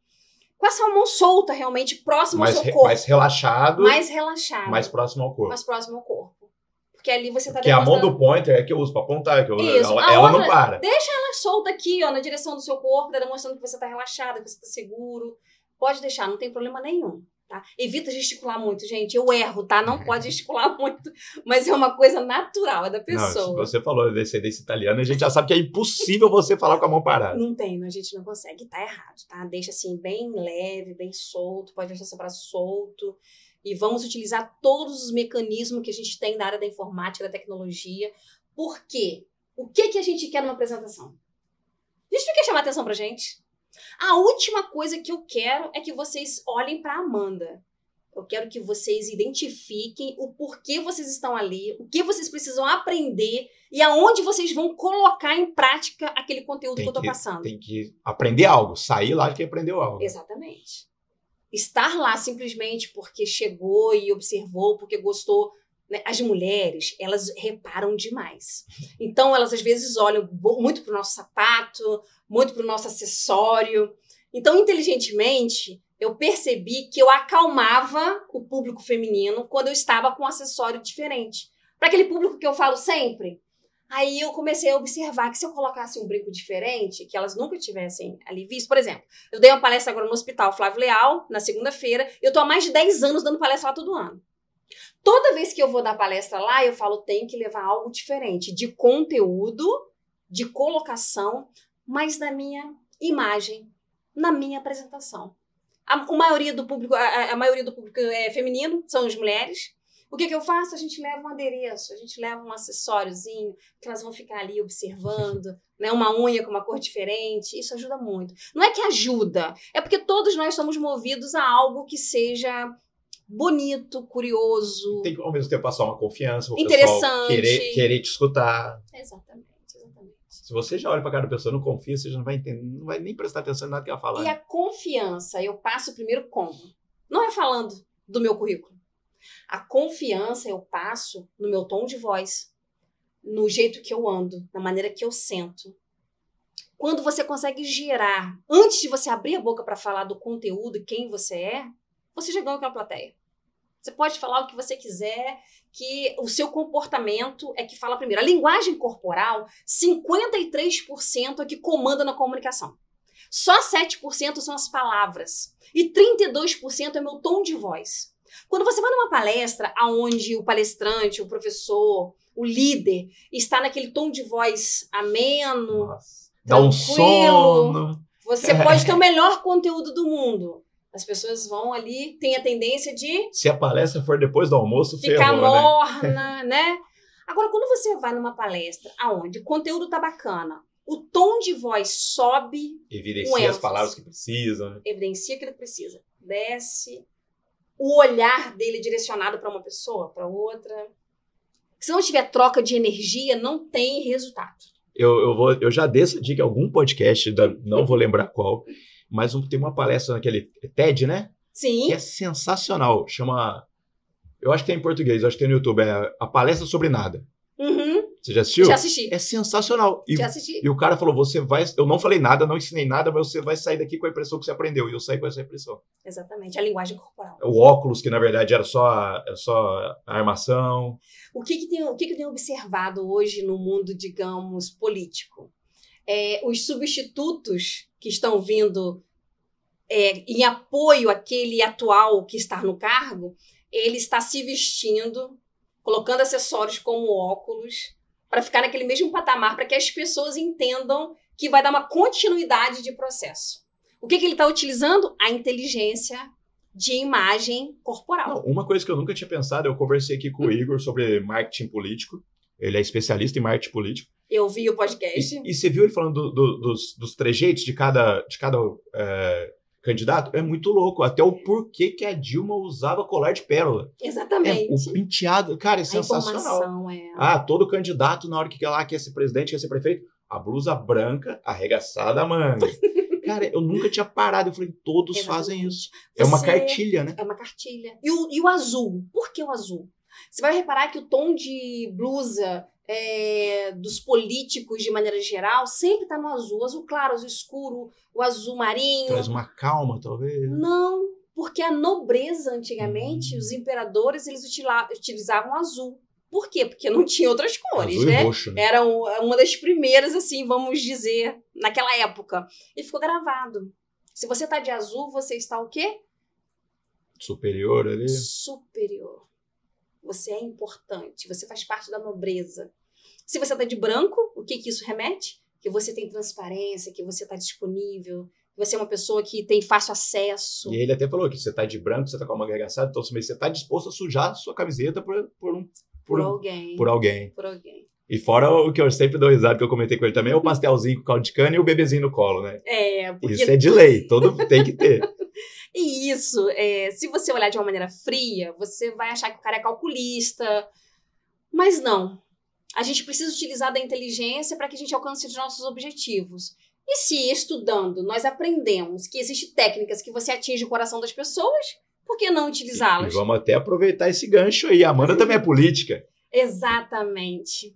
Com essa mão solta, realmente próxima ao seu corpo. Mais relaxado. Mais relaxado. Mais próximo ao corpo. Mais próximo ao corpo. Porque ali você está demonstrando... Porque a mão do pointer é que eu uso para apontar, que eu... Isso. ela, ela outra, não para. Deixa ela solta aqui, ó, na direção do seu corpo, tá demonstrando que você está relaxada, que você está seguro. Pode deixar, não tem problema nenhum. Tá? Evita gesticular muito, gente. Eu erro, tá? Não é. Pode gesticular muito, mas é uma coisa natural, é da pessoa. Não, você falou descendência italiana, a gente já sabe que é impossível você falar com a mão parada. Não tem, a gente não consegue, tá errado, tá? Deixa assim, bem leve, bem solto, pode deixar seu braço solto. E vamos utilizar todos os mecanismos que a gente tem da área da informática, da tecnologia. Por quê? O que, que a gente quer numa apresentação? A gente não quer chamar atenção pra gente. A última coisa que eu quero é que vocês olhem para a Amanda. Eu quero que vocês identifiquem o porquê vocês estão ali, o que vocês precisam aprender e aonde vocês vão colocar em prática aquele conteúdo tem que eu estou passando. Tem que aprender algo, sair lá que aprendeu algo. Exatamente. Estar lá simplesmente porque chegou e observou, porque gostou. As mulheres, elas reparam demais. Então, elas às vezes olham muito para o nosso sapato, muito para o nosso acessório. Então, inteligentemente, eu percebi que eu acalmava o público feminino quando eu estava com um acessório diferente. Para aquele público que eu falo sempre. Aí eu comecei a observar que se eu colocasse um brinco diferente, que elas nunca tivessem ali visto. Por exemplo, eu dei uma palestra agora no Hospital Flávio Leal, na segunda-feira. Eu tô há mais de dez anos dando palestra lá todo ano. Toda vez que eu vou dar palestra lá, eu falo, tem que levar algo diferente de conteúdo, de colocação, mas na minha imagem, na minha apresentação. A, a maioria do público, a, a maioria do público é feminino, são as mulheres. O que que eu faço? A gente leva um adereço, a gente leva um acessóriozinho, que elas vão ficar ali observando, né? Uma unha com uma cor diferente, isso ajuda muito. Não é que ajuda, é porque todos nós somos movidos a algo que seja bonito, curioso. Tem que, ao mesmo tempo, passar uma confiança, o pessoal querer, querer te escutar. Exatamente. Se você já olha para cada pessoa, não confia, você já não vai entender, não vai nem prestar atenção em nada que ela falar. E a confiança, eu passo primeiro como? Não é falando do meu currículo. A confiança eu passo no meu tom de voz, no jeito que eu ando, na maneira que eu sento. Quando você consegue gerar, antes de você abrir a boca para falar do conteúdo e quem você é, você já ganhou aquela plateia. Você pode falar o que você quiser, que o seu comportamento é que fala primeiro. A linguagem corporal, cinquenta e três por cento é que comanda na comunicação. Só sete por cento são as palavras. E trinta e dois por cento é meu tom de voz. Quando você vai numa palestra onde o palestrante, o professor, o líder, está naquele tom de voz ameno, nossa, dá um sono. Você é. pode ter o melhor conteúdo do mundo. As pessoas vão ali, tem a tendência de... Se a palestra for depois do almoço, ficar ferrou, morna, né? né? Agora, quando você vai numa palestra, aonde o conteúdo tá bacana, o tom de voz sobe... Evidencia as palavras que precisam. Né? Evidencia aquilo que precisa. Desce. O olhar dele é direcionado para uma pessoa, para outra. Se não tiver troca de energia, não tem resultado. Eu, eu, vou, eu já dei essa dica em algum podcast, da, não vou lembrar qual... Mas tem uma palestra naquele TED, né? Sim. Que é sensacional. Chama... Eu acho que tem em português, eu acho que tem no YouTube. É A Palestra Sobre Nada. Uhum. Você já assistiu? Já assisti. É sensacional. E, já assisti. E o cara falou, você vai... Eu não falei nada, não ensinei nada, mas você vai sair daqui com a impressão que você aprendeu. E eu saí com essa impressão. Exatamente. A linguagem corporal. O óculos, que na verdade era só a, era só a armação. O que que tem, o que que eu tenho observado hoje no mundo, digamos, político? É, os substitutos que estão vindo é, em apoio àquele atual que está no cargo, ele está se vestindo, colocando acessórios como óculos, para ficar naquele mesmo patamar, para que as pessoas entendam que vai dar uma continuidade de processo. O que que ele está utilizando? A inteligência de imagem corporal. Não, uma coisa que eu nunca tinha pensado, eu conversei aqui com hum. o Igor sobre marketing político, ele é especialista em marketing político. Eu vi o podcast. E, e você viu ele falando do, do, dos, dos trejeitos de cada, de cada é, candidato? É muito louco. Até o porquê que a Dilma usava colar de pérola. Exatamente. É, o penteado, cara, é a sensacional. É... Ah, todo candidato, na hora que quer lá, quer ser presidente, quer ser prefeito, a blusa branca arregaçada a manga. Cara, eu nunca tinha parado. Eu falei, todos Exatamente. fazem isso. Você... É uma cartilha, né? É uma cartilha. E o, e o azul? Por que o azul? Você vai reparar que o tom de blusa... É, dos políticos de maneira geral, sempre está no azul. Azul claro, azul escuro, o azul marinho. Traz uma calma, talvez. Não, porque a nobreza, antigamente, uhum. os imperadores, eles utilizavam azul. Por quê? Porque não tinha outras cores, azul né? E roxo, né? Era uma das primeiras, assim, vamos dizer, naquela época. E ficou gravado. Se você está de azul, você está o quê? Superior ali. Superior. Você é importante, você faz parte da nobreza. Se você está de branco, o que que isso remete? Que você tem transparência, que você está disponível, que você é uma pessoa que tem fácil acesso. E ele até falou que você está de branco, você está com a manga arregaçada, então você está disposto a sujar a sua camiseta por, por, um, por, por, um, alguém. por alguém. Por alguém. E fora o que eu sempre dou risada, que eu comentei com ele também, é o pastelzinho com caldo de cana e o bebezinho no colo, né? É, porque... Isso é de lei, todo tem que ter. E isso, é, se você olhar de uma maneira fria, você vai achar que o cara é calculista, mas não. A gente precisa utilizar da inteligência para que a gente alcance os nossos objetivos. E se estudando nós aprendemos que existem técnicas que você atinge o coração das pessoas, por que não utilizá-las? E, e vamos até aproveitar esse gancho aí. A Amanda também é política. Exatamente.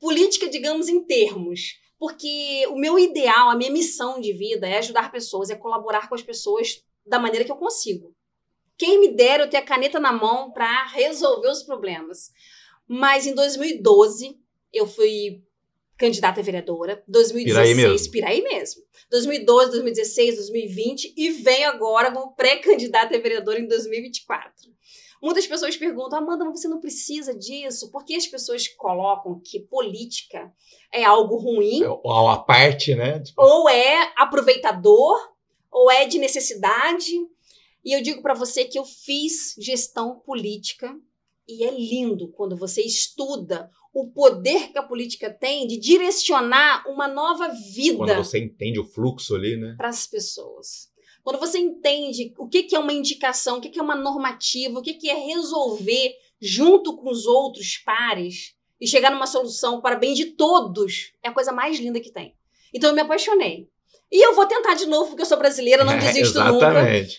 Política, digamos, em termos. Porque o meu ideal, a minha missão de vida é ajudar pessoas, é colaborar com as pessoas da maneira que eu consigo. Quem me dera eu ter a caneta na mão para resolver os problemas. Mas em dois mil e doze, eu fui candidata a vereadora. dois mil e dezesseis, Piraí mesmo. Piraí mesmo. dois mil e doze, dois mil e dezesseis, dois mil e vinte e venho agora como pré-candidata a vereadora em dois mil e vinte e quatro. Muitas pessoas perguntam, Amanda, mas você não precisa disso? Porque as pessoas colocam que política é algo ruim. É, ou a parte, né? Tipo... Ou é aproveitador, ou é de necessidade. E eu digo para você que eu fiz gestão política e é lindo quando você estuda o poder que a política tem de direcionar uma nova vida. Quando você entende o fluxo ali, né? Para as pessoas. Quando você entende o que é uma indicação, o que é uma normativa, o que é resolver junto com os outros pares e chegar numa solução para bem de todos, é a coisa mais linda que tem. Então eu me apaixonei. E eu vou tentar de novo, porque eu sou brasileira, não desisto é, nunca.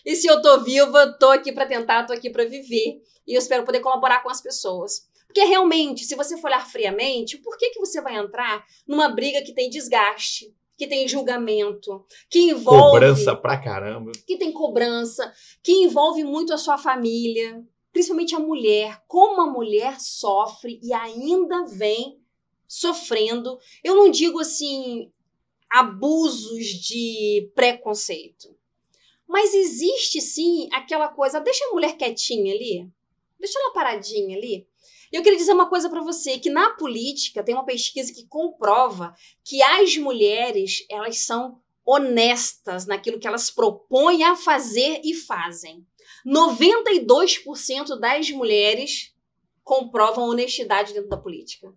E se eu tô viva, tô aqui para tentar, tô aqui para viver. E eu espero poder colaborar com as pessoas. Porque realmente, se você for olhar friamente, por que, que você vai entrar numa briga que tem desgaste, que tem julgamento, que envolve... Cobrança pra caramba. Que tem cobrança, que envolve muito a sua família, principalmente a mulher. Como a mulher sofre e ainda vem sofrendo. Eu não digo assim... abusos de preconceito. Mas existe sim aquela coisa, deixa a mulher quietinha ali, deixa ela paradinha ali. Eu queria dizer uma coisa para você, que na política tem uma pesquisa que comprova que as mulheres, elas são honestas naquilo que elas propõem a fazer e fazem. noventa e dois por cento das mulheres comprovam honestidade dentro da política.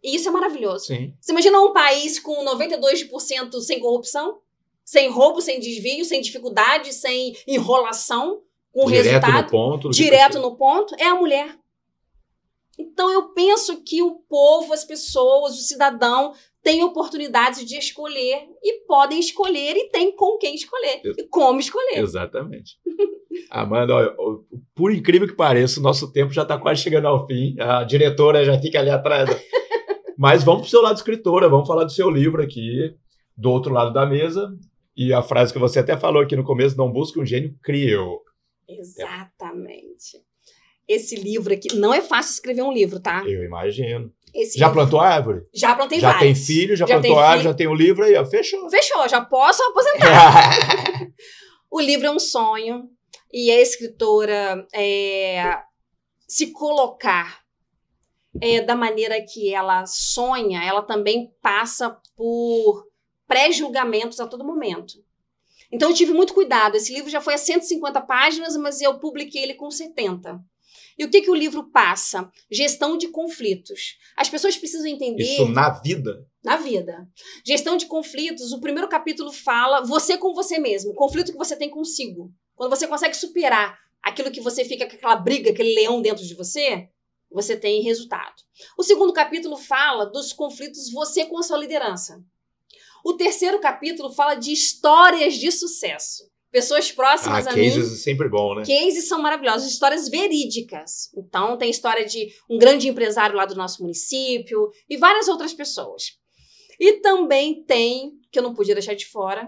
E isso é maravilhoso. Sim. Você imagina um país com noventa e dois por cento sem corrupção, sem roubo, sem desvio, sem dificuldade, sem enrolação, com direto resultado no ponto, direto no ponto, é a mulher. Então eu penso que o povo, as pessoas, o cidadão tem oportunidades de escolher e podem escolher e tem com quem escolher e como escolher. Exatamente. Amanda, olha, por incrível que pareça, o nosso tempo já está quase chegando ao fim. A diretora já fica ali atrás. Mas vamos para o seu lado escritora, vamos falar do seu livro aqui, Do Outro Lado da Mesa. E a frase que você até falou aqui no começo, não busque um gênio, crie-o. Exatamente. Esse livro aqui, não é fácil escrever um livro, tá? Eu imagino. Esse já livro... plantou árvore? Já plantei já vários. Já tem filho, já, já plantou árvore, já tem o livro aí, ó, fechou. Fechou, já posso aposentar. O livro é um sonho e a escritora é, se colocar É, da maneira que ela sonha, ela também passa por pré-julgamentos a todo momento. Então eu tive muito cuidado. Esse livro já foi a cento e cinquenta páginas, mas eu publiquei ele com setenta. E o que, que o livro passa? Gestão de conflitos. As pessoas precisam entender... Isso na vida? Na vida. Gestão de conflitos, o primeiro capítulo fala você com você mesmo, o conflito que você tem consigo. Quando você consegue superar aquilo que você fica com aquela briga, aquele leão dentro de você... você tem resultado. O segundo capítulo fala dos conflitos você com a sua liderança. O terceiro capítulo fala de histórias de sucesso. Pessoas próximas ah, a mim. Ah, cases é sempre bom, né? Cases são maravilhosos, histórias verídicas. Então, tem história de um grande empresário lá do nosso município e várias outras pessoas. E também tem, que eu não podia deixar de fora,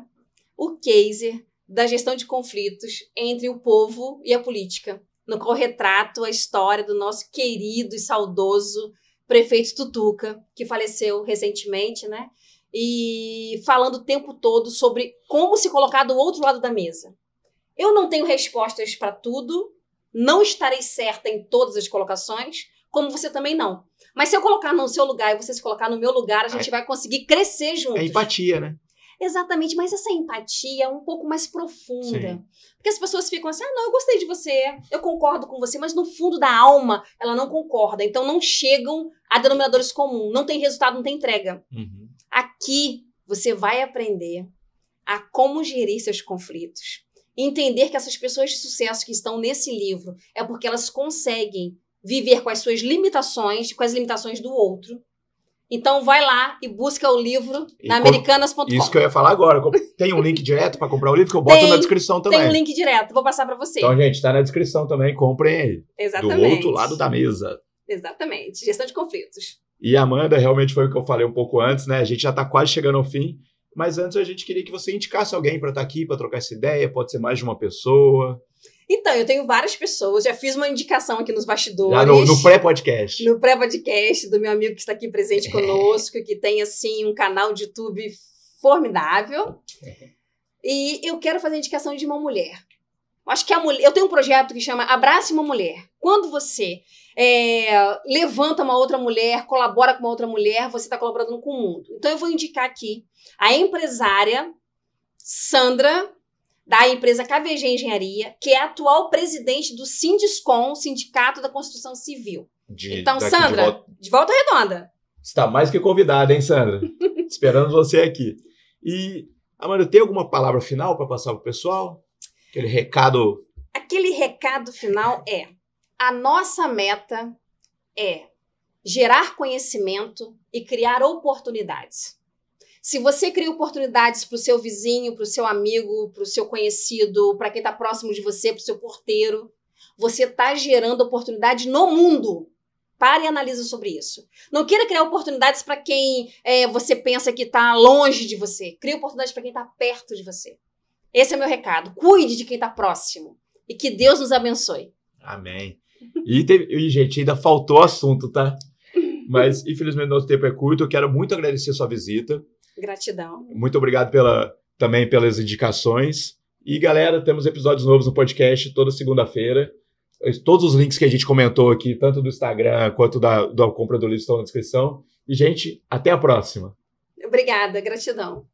o case da gestão de conflitos entre o povo e a política, no qual retrato a história do nosso querido e saudoso prefeito Tutuca, que faleceu recentemente, né? E falando o tempo todo sobre como se colocar do outro lado da mesa. Eu não tenho respostas para tudo, não estarei certa em todas as colocações, como você também não. Mas se eu colocar no seu lugar e você se colocar no meu lugar, a gente vai conseguir crescer juntos. É empatia, né? Exatamente, mas essa empatia é um pouco mais profunda. Sim. Porque as pessoas ficam assim, ah, não, eu gostei de você, eu concordo com você, mas no fundo da alma ela não concorda, então não chegam a denominadores comuns, não tem resultado, não tem entrega. Uhum. Aqui você vai aprender a como gerir seus conflitos, entender que essas pessoas de sucesso que estão nesse livro é porque elas conseguem viver com as suas limitações, com as limitações do outro. Então, vai lá e busca o livro e na americanas ponto com. Isso que eu ia falar agora. Tem um link direto para comprar o livro que eu boto tem, na descrição também. Tem um link direto. Vou passar para você. Então, gente, está na descrição também. Comprem aí. Exatamente. Do Outro Lado da Mesa. Exatamente. Gestão de conflitos. E, Amanda, realmente foi o que eu falei um pouco antes, né? A gente já está quase chegando ao fim. Mas antes a gente queria que você indicasse alguém para estar aqui, para trocar essa ideia, pode ser mais de uma pessoa. Então, eu tenho várias pessoas, já fiz uma indicação aqui nos bastidores. Já no, no pré-podcast. No pré-podcast do meu amigo que está aqui presente conosco, é. que tem, assim, um canal de YouTube formidável. É. E eu quero fazer a indicação de uma mulher. Acho que a mulher... Eu tenho um projeto que chama Abrace uma Mulher. Quando você é, levanta uma outra mulher, colabora com uma outra mulher, você está colaborando com o mundo. Então, eu vou indicar aqui a empresária Sandra, da empresa K V G Engenharia, que é a atual presidente do Sindescom, Sindicato da Construção Civil. De, então, Sandra, de volta... de volta redonda. Está mais que convidada, hein, Sandra? Esperando você aqui. E, Amanda, tem alguma palavra final para passar para o pessoal? Aquele recado... Aquele recado final é, a nossa meta é gerar conhecimento e criar oportunidades. Se você cria oportunidades para o seu vizinho, para o seu amigo, para o seu conhecido, para quem está próximo de você, para o seu porteiro, você está gerando oportunidade no mundo. Pare e analisa sobre isso. Não queira criar oportunidades para quem é, você pensa que está longe de você. Crie oportunidades para quem está perto de você. Esse é o meu recado. Cuide de quem está próximo. E que Deus nos abençoe. Amém. E, teve, e, gente, ainda faltou assunto, tá? Mas, infelizmente, nosso tempo é curto. Eu quero muito agradecer a sua visita. Gratidão. Muito obrigado pela, também pelas indicações. E, galera, temos episódios novos no podcast toda segunda-feira. Todos os links que a gente comentou aqui, tanto do Instagram quanto da, da compra do livro, estão na descrição. E, gente, até a próxima. Obrigada. Gratidão.